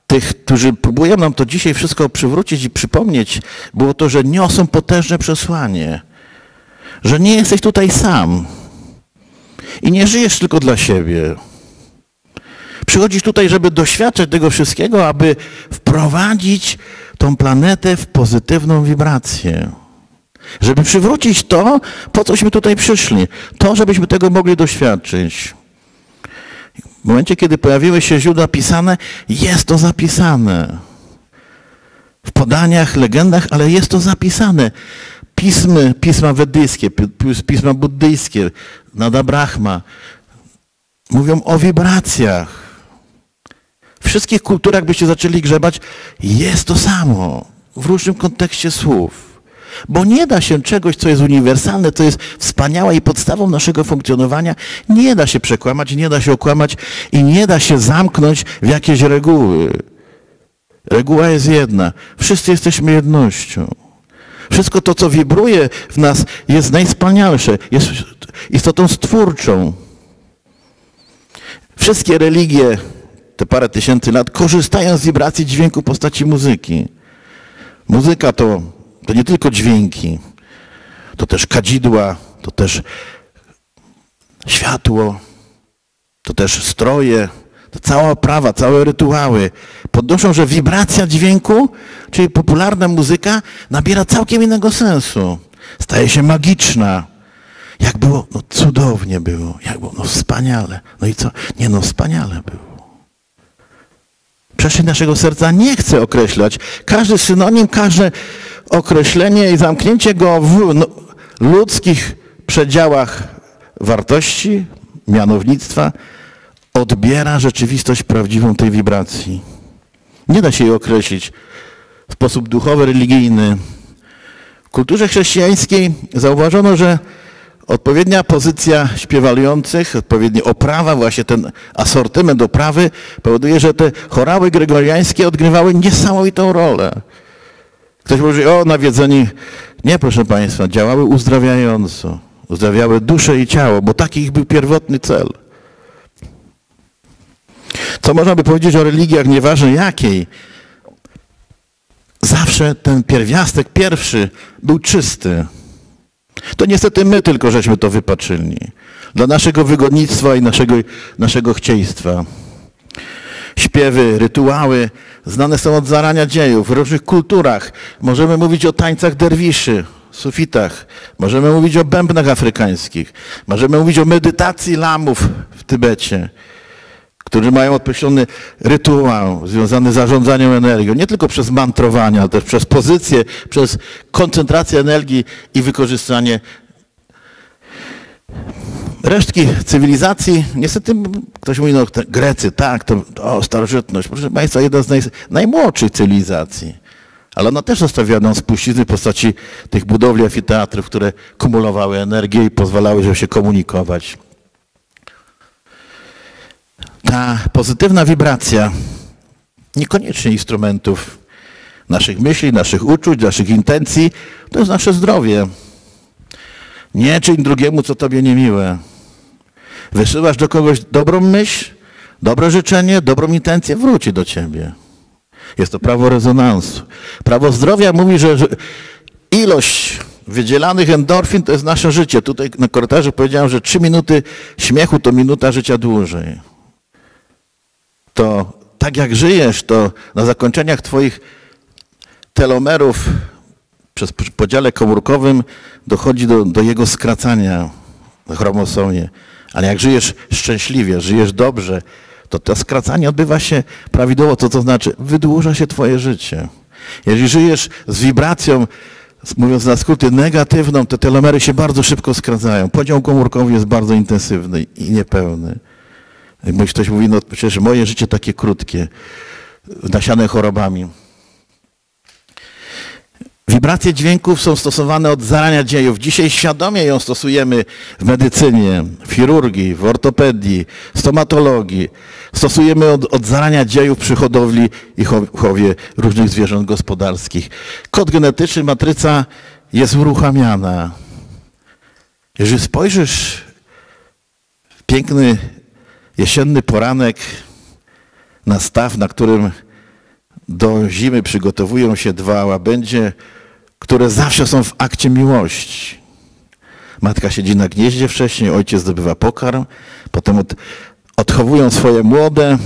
tych, którzy próbują nam to dzisiaj wszystko przywrócić i przypomnieć, było to, że niosą potężne przesłanie, że nie jesteś tutaj sam i nie żyjesz tylko dla siebie. Przychodzisz tutaj, żeby doświadczać tego wszystkiego, aby wprowadzić tą planetę w pozytywną wibrację. Żeby przywrócić to, po cośmy tutaj przyszli. To, żebyśmy tego mogli doświadczyć. W momencie, kiedy pojawiły się źródła pisane, jest to zapisane. W podaniach, legendach, ale jest to zapisane. Pisma wedyjskie, pisma buddyjskie, Nada Brahma, mówią o wibracjach. W wszystkich kulturach, byście zaczęli grzebać, jest to samo, w różnym kontekście słów. Bo nie da się czegoś, co jest uniwersalne, co jest wspaniałe i podstawą naszego funkcjonowania, nie da się przekłamać, nie da się okłamać i nie da się zamknąć w jakieś reguły. Reguła jest jedna. Wszyscy jesteśmy jednością. Wszystko to, co wibruje w nas, jest najwspanialsze, jest istotą stwórczą. Wszystkie religie te parę tysięcy lat korzystają z wibracji dźwięku w postaci muzyki. Muzyka to nie tylko dźwięki, to też kadzidła, to też światło, to też stroje, to cała oprawa, całe rytuały. Podnoszą, że wibracja dźwięku, czyli popularna muzyka, nabiera całkiem innego sensu. Staje się magiczna. Jak było? No cudownie było. Jak było? No wspaniale. No i co? Nie, no wspaniale było. Przestrzeń naszego serca nie chce określać. Każdy synonim, każde określenie i zamknięcie go w ludzkich przedziałach wartości, mianownictwa, odbiera rzeczywistość prawdziwą tej wibracji. Nie da się jej określić w sposób duchowy, religijny. W kulturze chrześcijańskiej zauważono, że odpowiednia pozycja śpiewających, odpowiednia oprawa, właśnie ten asortyment oprawy powoduje, że te chorały gregoriańskie odgrywały niesamowitą rolę. Ktoś mówi, o nawiedzeni. Nie, proszę Państwa, działały uzdrawiająco. Uzdrawiały duszę i ciało, bo taki ich był pierwotny cel. Co można by powiedzieć o religiach, nieważne jakiej, zawsze ten pierwiastek pierwszy był czysty. To niestety my tylko żeśmy to wypaczyli. Dla naszego wygodnictwa i naszego chcieństwa. Śpiewy, rytuały znane są od zarania dziejów, w różnych kulturach. Możemy mówić o tańcach derwiszy, sufitach. Możemy mówić o bębnach afrykańskich. Możemy mówić o medytacji lamów w Tybecie, którzy mają określony rytuał związany z zarządzaniem energią. Nie tylko przez mantrowanie, ale też przez pozycję, przez koncentrację energii i wykorzystanie. Resztki cywilizacji, niestety ktoś mówi, no Grecy, tak, to starożytność. Proszę Państwa, jedna z najmłodszych cywilizacji. Ale ona też zostawiła nam spuścizny w postaci tych budowli, amfiteatrów, które kumulowały energię i pozwalały, żeby się komunikować. Ta pozytywna wibracja Niekoniecznie instrumentów naszych myśli, naszych uczuć, naszych intencji. To jest nasze zdrowie. Nie czyń drugiemu, co tobie niemiłe. Wysyłasz do kogoś dobrą myśl, dobre życzenie, dobrą intencję, wróci do ciebie. Jest to prawo rezonansu. Prawo zdrowia mówi, że ilość wydzielanych endorfin to jest nasze życie. Tutaj na korytarzu powiedziałem, że 3 minuty śmiechu to minuta życia dłużej. To tak jak żyjesz, to na zakończeniach twoich telomerów przez podziale komórkowym dochodzi do jego skracania w chromosomie. Ale jak żyjesz szczęśliwie, żyjesz dobrze, to to skracanie odbywa się prawidłowo. Co to znaczy? Wydłuża się twoje życie. Jeżeli żyjesz z wibracją, mówiąc na skróty, negatywną, te telomery się bardzo szybko skracają. Podział komórkowy jest bardzo intensywny i niepełny. Bo ktoś mówi, no przecież moje życie takie krótkie, nasiane chorobami. Wibracje dźwięków są stosowane od zarania dziejów. Dzisiaj świadomie ją stosujemy w medycynie, w chirurgii, w ortopedii, w stomatologii. Stosujemy od zarania dziejów przy hodowli i chowie różnych zwierząt gospodarskich. Kod genetyczny, matryca jest uruchamiana. Jeżeli spojrzysz w piękny jesienny poranek na staw, na którym do zimy przygotowują się 2 łabędzie, które zawsze są w akcie miłości. Matka siedzi na gnieździe wcześniej, ojciec zdobywa pokarm, potem odchowują swoje młode.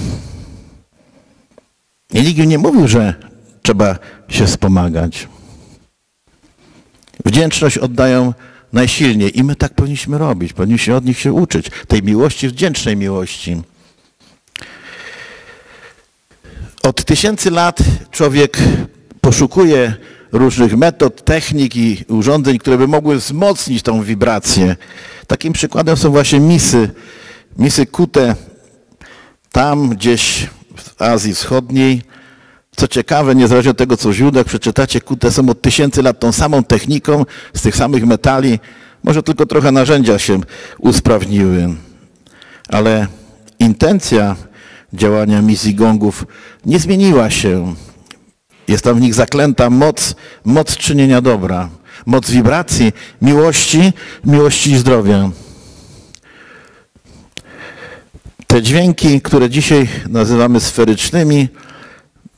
I nikt nie mówił, że trzeba się wspomagać. Wdzięczność oddają najsilniej i my tak powinniśmy robić, powinniśmy od nich się uczyć. Tej miłości, wdzięcznej miłości. Od tysięcy lat człowiek poszukuje różnych metod, technik i urządzeń, które by mogły wzmocnić tą wibrację. Takim przykładem są właśnie misy. Misy kute tam gdzieś w Azji Wschodniej. Co ciekawe, niezależnie od tego, co w źródłach przeczytacie, kute są od tysięcy lat tą samą techniką, z tych samych metali. Może tylko trochę narzędzia się usprawniły, ale intencja działania misji gongów nie zmieniła się. Jest tam w nich zaklęta moc czynienia dobra, moc wibracji, miłości i zdrowia. Te dźwięki, które dzisiaj nazywamy sferycznymi,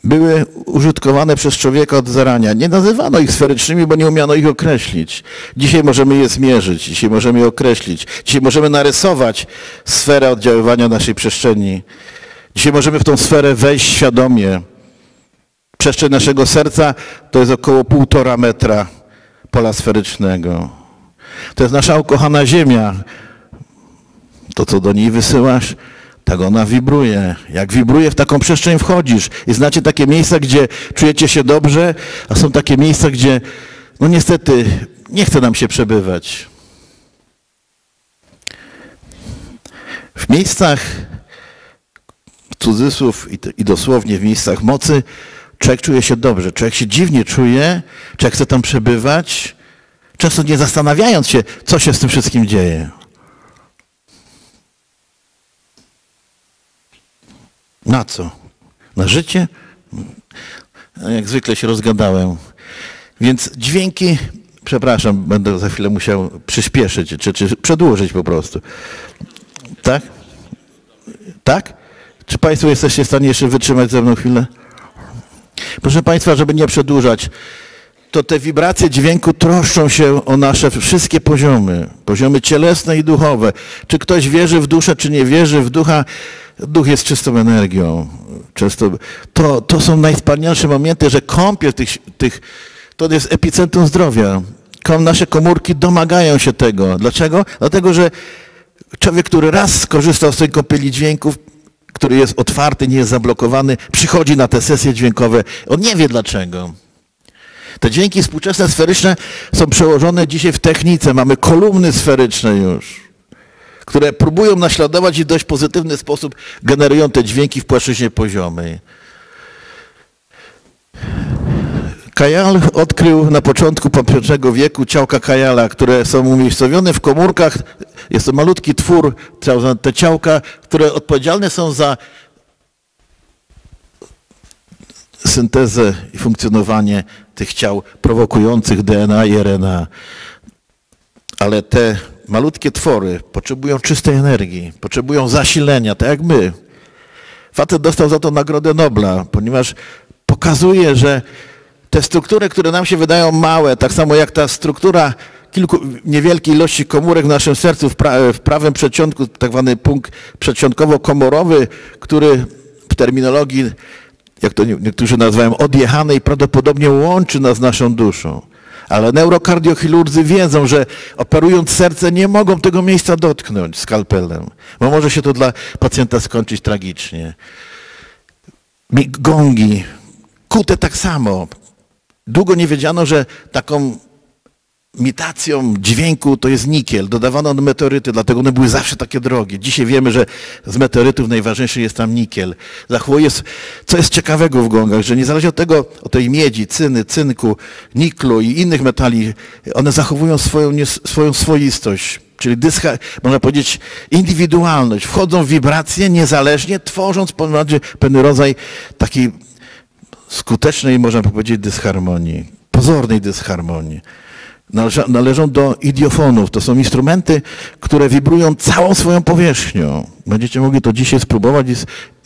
były użytkowane przez człowieka od zarania. Nie nazywano ich sferycznymi, bo nie umiano ich określić. Dzisiaj możemy je zmierzyć, dzisiaj możemy je określić, dzisiaj możemy narysować sferę oddziaływania naszej przestrzeni. Dzisiaj możemy w tą sferę wejść świadomie. Przestrzeń naszego serca to jest około 1,5 metra pola sferycznego. To jest nasza ukochana ziemia. To, co do niej wysyłasz, tak ona wibruje. Jak wibruje, w taką przestrzeń wchodzisz. I znacie takie miejsca, gdzie czujecie się dobrze, a są takie miejsca, gdzie no niestety nie chce nam się przebywać. W miejscach cudzysłów i dosłownie w miejscach mocy, człowiek czuje się dobrze, człowiek się dziwnie czuje, człowiek chce tam przebywać, często nie zastanawiając się, co się z tym wszystkim dzieje. Na co? Na życie? Jak zwykle się rozgadałem. Więc dźwięki, przepraszam, będę za chwilę musiał przyspieszyć, czy przedłużyć po prostu. Tak? Tak? Czy państwo jesteście w stanie jeszcze wytrzymać ze mną chwilę? Proszę państwa, żeby nie przedłużać, to te wibracje dźwięku troszczą się o nasze wszystkie poziomy. Poziomy cielesne i duchowe. Czy ktoś wierzy w duszę, czy nie wierzy w ducha? Duch jest czystą energią. Często to są najwspanialsze momenty, że kąpiel to jest epicentrum zdrowia. Nasze komórki domagają się tego. Dlaczego? Dlatego, że człowiek, który raz skorzystał z tej kąpieli dźwięków, który jest otwarty, nie jest zablokowany, przychodzi na te sesje dźwiękowe. On nie wie dlaczego. Te dźwięki współczesne, sferyczne są przełożone dzisiaj w technice. Mamy kolumny sferyczne już, które próbują naśladować i w dość pozytywny sposób generują te dźwięki w płaszczyźnie poziomej. Kajal odkrył na początku V wieku ciałka Kajala, które są umiejscowione w komórkach. Jest to malutki twór, te ciałka, które odpowiedzialne są za syntezę i funkcjonowanie tych ciał prowokujących DNA i RNA. Ale te malutkie twory potrzebują czystej energii, potrzebują zasilenia, tak jak my. Facet dostał za to Nagrodę Nobla, ponieważ pokazuje, że te struktury, które nam się wydają małe, tak samo jak ta struktura niewielkiej ilości komórek w naszym sercu w prawym przedsionku, tak zwany punkt przedsionkowo-komorowy, który w terminologii, jak to niektórzy nazywają, odjechany i prawdopodobnie łączy nas z naszą duszą. Ale neurokardiochirurdzy wiedzą, że operując serce nie mogą tego miejsca dotknąć skalpelem, bo może się to dla pacjenta skończyć tragicznie. Gongi, kute tak samo. Długo nie wiedziano, że taką imitacją dźwięku to jest nikiel. Dodawano do meteoryty, dlatego one były zawsze takie drogie. Dzisiaj wiemy, że z meteorytów najważniejszy jest tam nikiel. Zachowuje, co jest ciekawego w gongach, że niezależnie od tego, od tej miedzi, cyny, cynku, niklu i innych metali, one zachowują swoją swoistość, czyli można powiedzieć indywidualność. Wchodzą w wibracje niezależnie, tworząc ponadto pewien rodzaj takiej skutecznej, można powiedzieć, dysharmonii, pozornej dysharmonii. Należą do idiofonów. To są instrumenty, które wibrują całą swoją powierzchnią. Będziecie mogli to dzisiaj spróbować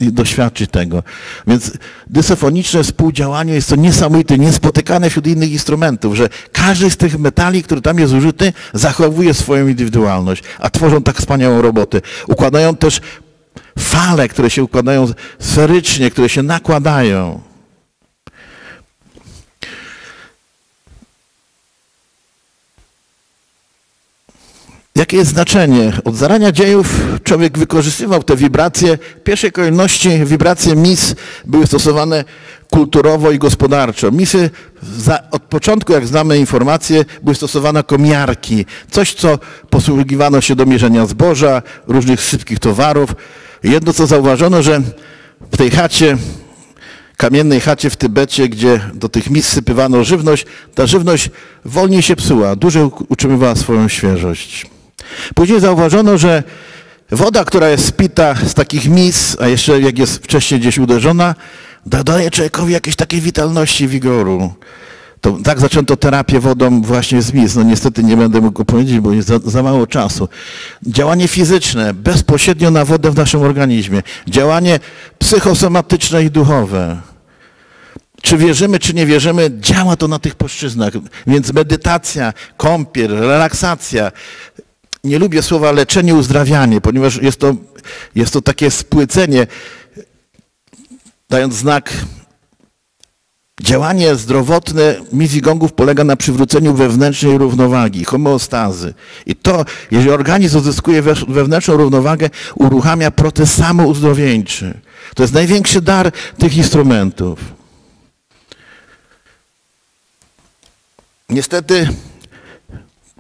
i doświadczyć tego. Więc dysofoniczne współdziałanie jest to niesamowite, niespotykane wśród innych instrumentów, że każdy z tych metali, który tam jest użyty, zachowuje swoją indywidualność, a tworzą tak wspaniałą robotę. Układają też fale, które się układają sferycznie, które się nakładają. Jakie jest znaczenie? Od zarania dziejów człowiek wykorzystywał te wibracje. W pierwszej kolejności wibracje mis były stosowane kulturowo i gospodarczo. Misy od początku, jak znamy informacje, były stosowane jako miarki. Coś, co posługiwano się do mierzenia zboża, różnych szybkich towarów. Jedno, co zauważono, że w tej chacie, kamiennej chacie w Tybecie, gdzie do tych mis sypywano żywność, ta żywność wolniej się psuła, dłużej utrzymywała swoją świeżość. Później zauważono, że woda, która jest spita z takich mis, a jeszcze jak jest wcześniej gdzieś uderzona, dodaje człowiekowi jakiejś takiej witalności, wigoru. To tak zaczęto terapię wodą właśnie z mis. No niestety nie będę mógł powiedzieć, bo jest za mało czasu. Działanie fizyczne bezpośrednio na wodę w naszym organizmie. Działanie psychosomatyczne i duchowe. Czy wierzymy, czy nie wierzymy, działa to na tych płaszczyznach. Więc medytacja, kąpiel, relaksacja. Nie lubię słowa leczenie, uzdrawianie, ponieważ jest to takie spłycenie, dając znak. Działanie zdrowotne mis i gongów polega na przywróceniu wewnętrznej równowagi, homeostazy. I to, jeżeli organizm uzyskuje wewnętrzną równowagę, uruchamia proces samouzdrowieńczy. To jest największy dar tych instrumentów. Niestety,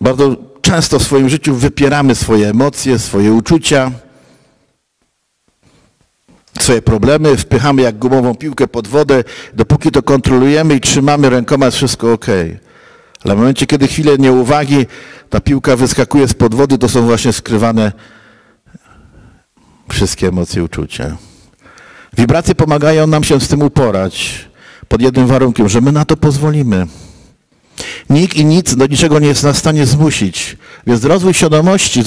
bardzo często w swoim życiu wypieramy swoje emocje, swoje uczucia, swoje problemy, wpychamy jak gumową piłkę pod wodę, dopóki to kontrolujemy i trzymamy rękoma, jest wszystko ok. Ale w momencie, kiedy chwilę nieuwagi, ta piłka wyskakuje spod wody, to są właśnie skrywane wszystkie emocje, uczucia. Wibracje pomagają nam się z tym uporać, pod jednym warunkiem, że my na to pozwolimy. Nikt i nic do niczego nie jest nas w stanie zmusić. Więc rozwój świadomości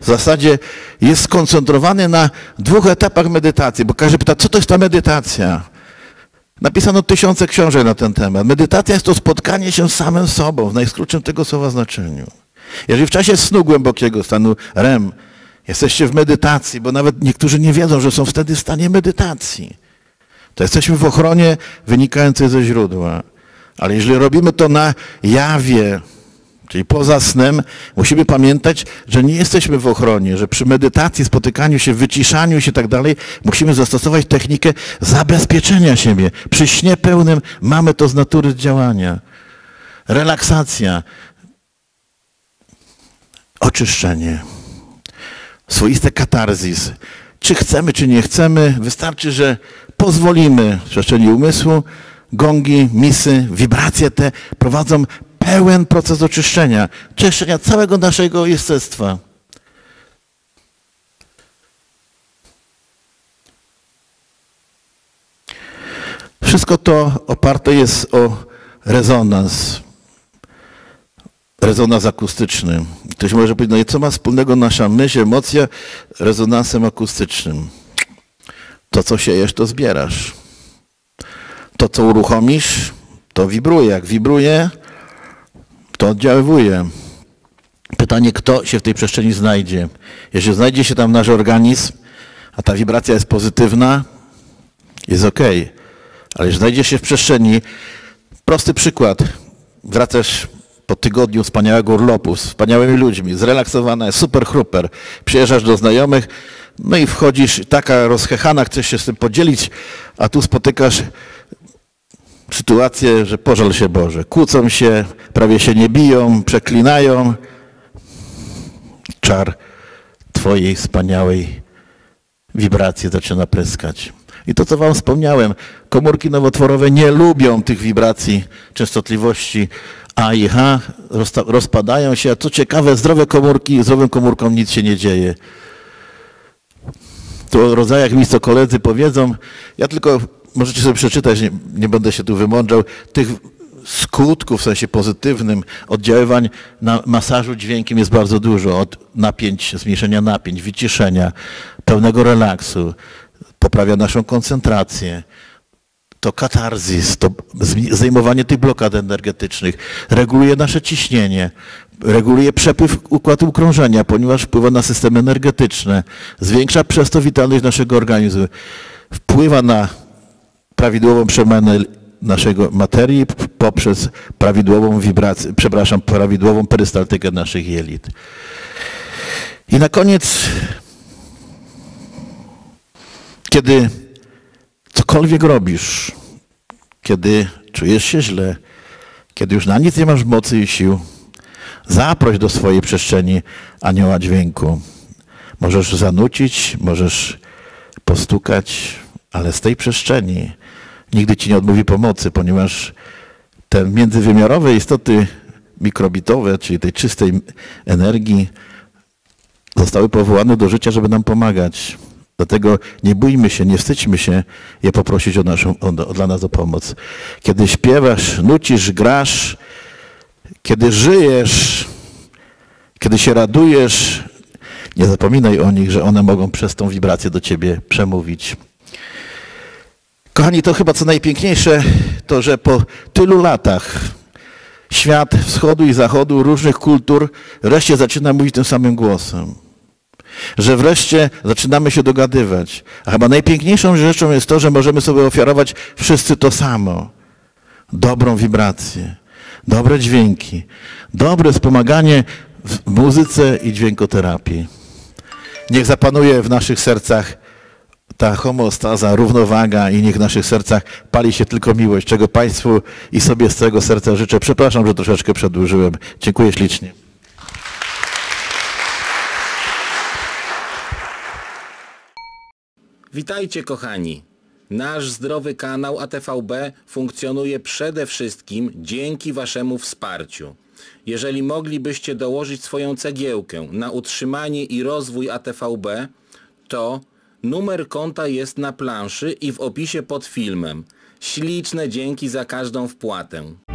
w zasadzie jest skoncentrowany na dwóch etapach medytacji, bo każdy pyta, co to jest ta medytacja? Napisano tysiące książek na ten temat. Medytacja jest to spotkanie się z samym sobą, w najskrótszym tego słowa znaczeniu. Jeżeli w czasie snu głębokiego, stanu REM, jesteście w medytacji, bo nawet niektórzy nie wiedzą, że są wtedy w stanie medytacji, to jesteśmy w ochronie wynikającej ze źródła. Ale jeżeli robimy to na jawie, czyli poza snem, musimy pamiętać, że nie jesteśmy w ochronie, że przy medytacji, spotykaniu się, wyciszaniu się i tak dalej, musimy zastosować technikę zabezpieczenia siebie. Przy śnie pełnym mamy to z natury działania. Relaksacja, oczyszczenie, swoiste katarzis. Czy chcemy, czy nie chcemy, wystarczy, że pozwolimy w przestrzeni umysłu. Gongi, misy, wibracje te prowadzą pełen proces oczyszczenia, czyszczenia całego naszego jestestwa. wszystko to oparte jest o rezonans. Rezonans akustyczny. Ktoś może powiedzieć, no i co ma wspólnego nasza myśl, emocja z rezonansem akustycznym? To, co siejesz, to zbierasz. To, co uruchomisz, to wibruje. Jak wibruje, to oddziaływuje. Pytanie, kto się w tej przestrzeni znajdzie. Jeśli znajdzie się tam nasz organizm, a ta wibracja jest pozytywna, jest ok. Ale jeśli znajdzie się w przestrzeni, prosty przykład. Wracasz po tygodniu wspaniałego urlopu, z wspaniałymi ludźmi, zrelaksowana jest, super chruper. Przyjeżdżasz do znajomych, no i wchodzisz, taka rozchechana, chcesz się z tym podzielić, a tu spotykasz sytuację, że pożal się Boże. Kłócą się, prawie się nie biją, przeklinają. Czar twojej wspaniałej wibracji zaczyna pryskać. I to, co wam wspomniałem, komórki nowotworowe nie lubią tych wibracji, częstotliwości A i H, rozpadają się, a co ciekawe, zdrowe komórki, zdrowym komórkom nic się nie dzieje. Tu o rodzajach miejsc to koledzy powiedzą, ja tylko, możecie sobie przeczytać, nie będę się tu wymądrzał, tych skutków w sensie pozytywnym oddziaływań na masażu dźwiękiem jest bardzo dużo, od napięć, zmniejszenia napięć, wyciszenia, pełnego relaksu, poprawia naszą koncentrację. To katarzis, to zdejmowanie tych blokad energetycznych, reguluje nasze ciśnienie, reguluje przepływ układu krążenia, ponieważ wpływa na systemy energetyczne, zwiększa przez to witalność naszego organizmu, wpływa na prawidłową przemianę naszego materii poprzez prawidłową wibrację, przepraszam, prawidłową perystaltykę naszych jelit. I na koniec, kiedy cokolwiek robisz, kiedy czujesz się źle, kiedy już na nic nie masz mocy i sił, zaproś do swojej przestrzeni anioła dźwięku. Możesz zanucić, możesz postukać, ale z tej przestrzeni nigdy ci nie odmówi pomocy, ponieważ te międzywymiarowe istoty mikrobitowe, czyli tej czystej energii, zostały powołane do życia, żeby nam pomagać. Dlatego nie bójmy się, nie wstydźmy się je poprosić o naszą, dla nas o pomoc. Kiedy śpiewasz, nucisz, grasz, kiedy żyjesz, kiedy się radujesz, nie zapominaj o nich, że one mogą przez tą wibrację do ciebie przemówić. Kochani, to chyba co najpiękniejsze, to że po tylu latach świat wschodu i zachodu, różnych kultur, wreszcie zaczyna mówić tym samym głosem. Że wreszcie zaczynamy się dogadywać. A chyba najpiękniejszą rzeczą jest to, że możemy sobie ofiarować wszyscy to samo. Dobrą wibrację, dobre dźwięki, dobre wspomaganie w muzyce i dźwiękoterapii. Niech zapanuje w naszych sercach ta homeostaza, równowaga i niech w naszych sercach pali się tylko miłość, czego Państwu i sobie z całego serca życzę. Przepraszam, że troszeczkę przedłużyłem. Dziękuję ślicznie. Witajcie kochani. Nasz zdrowy kanał ATVB funkcjonuje przede wszystkim dzięki waszemu wsparciu. Jeżeli moglibyście dołożyć swoją cegiełkę na utrzymanie i rozwój ATVB, to numer konta jest na planszy i w opisie pod filmem. Śliczne dzięki za każdą wpłatę.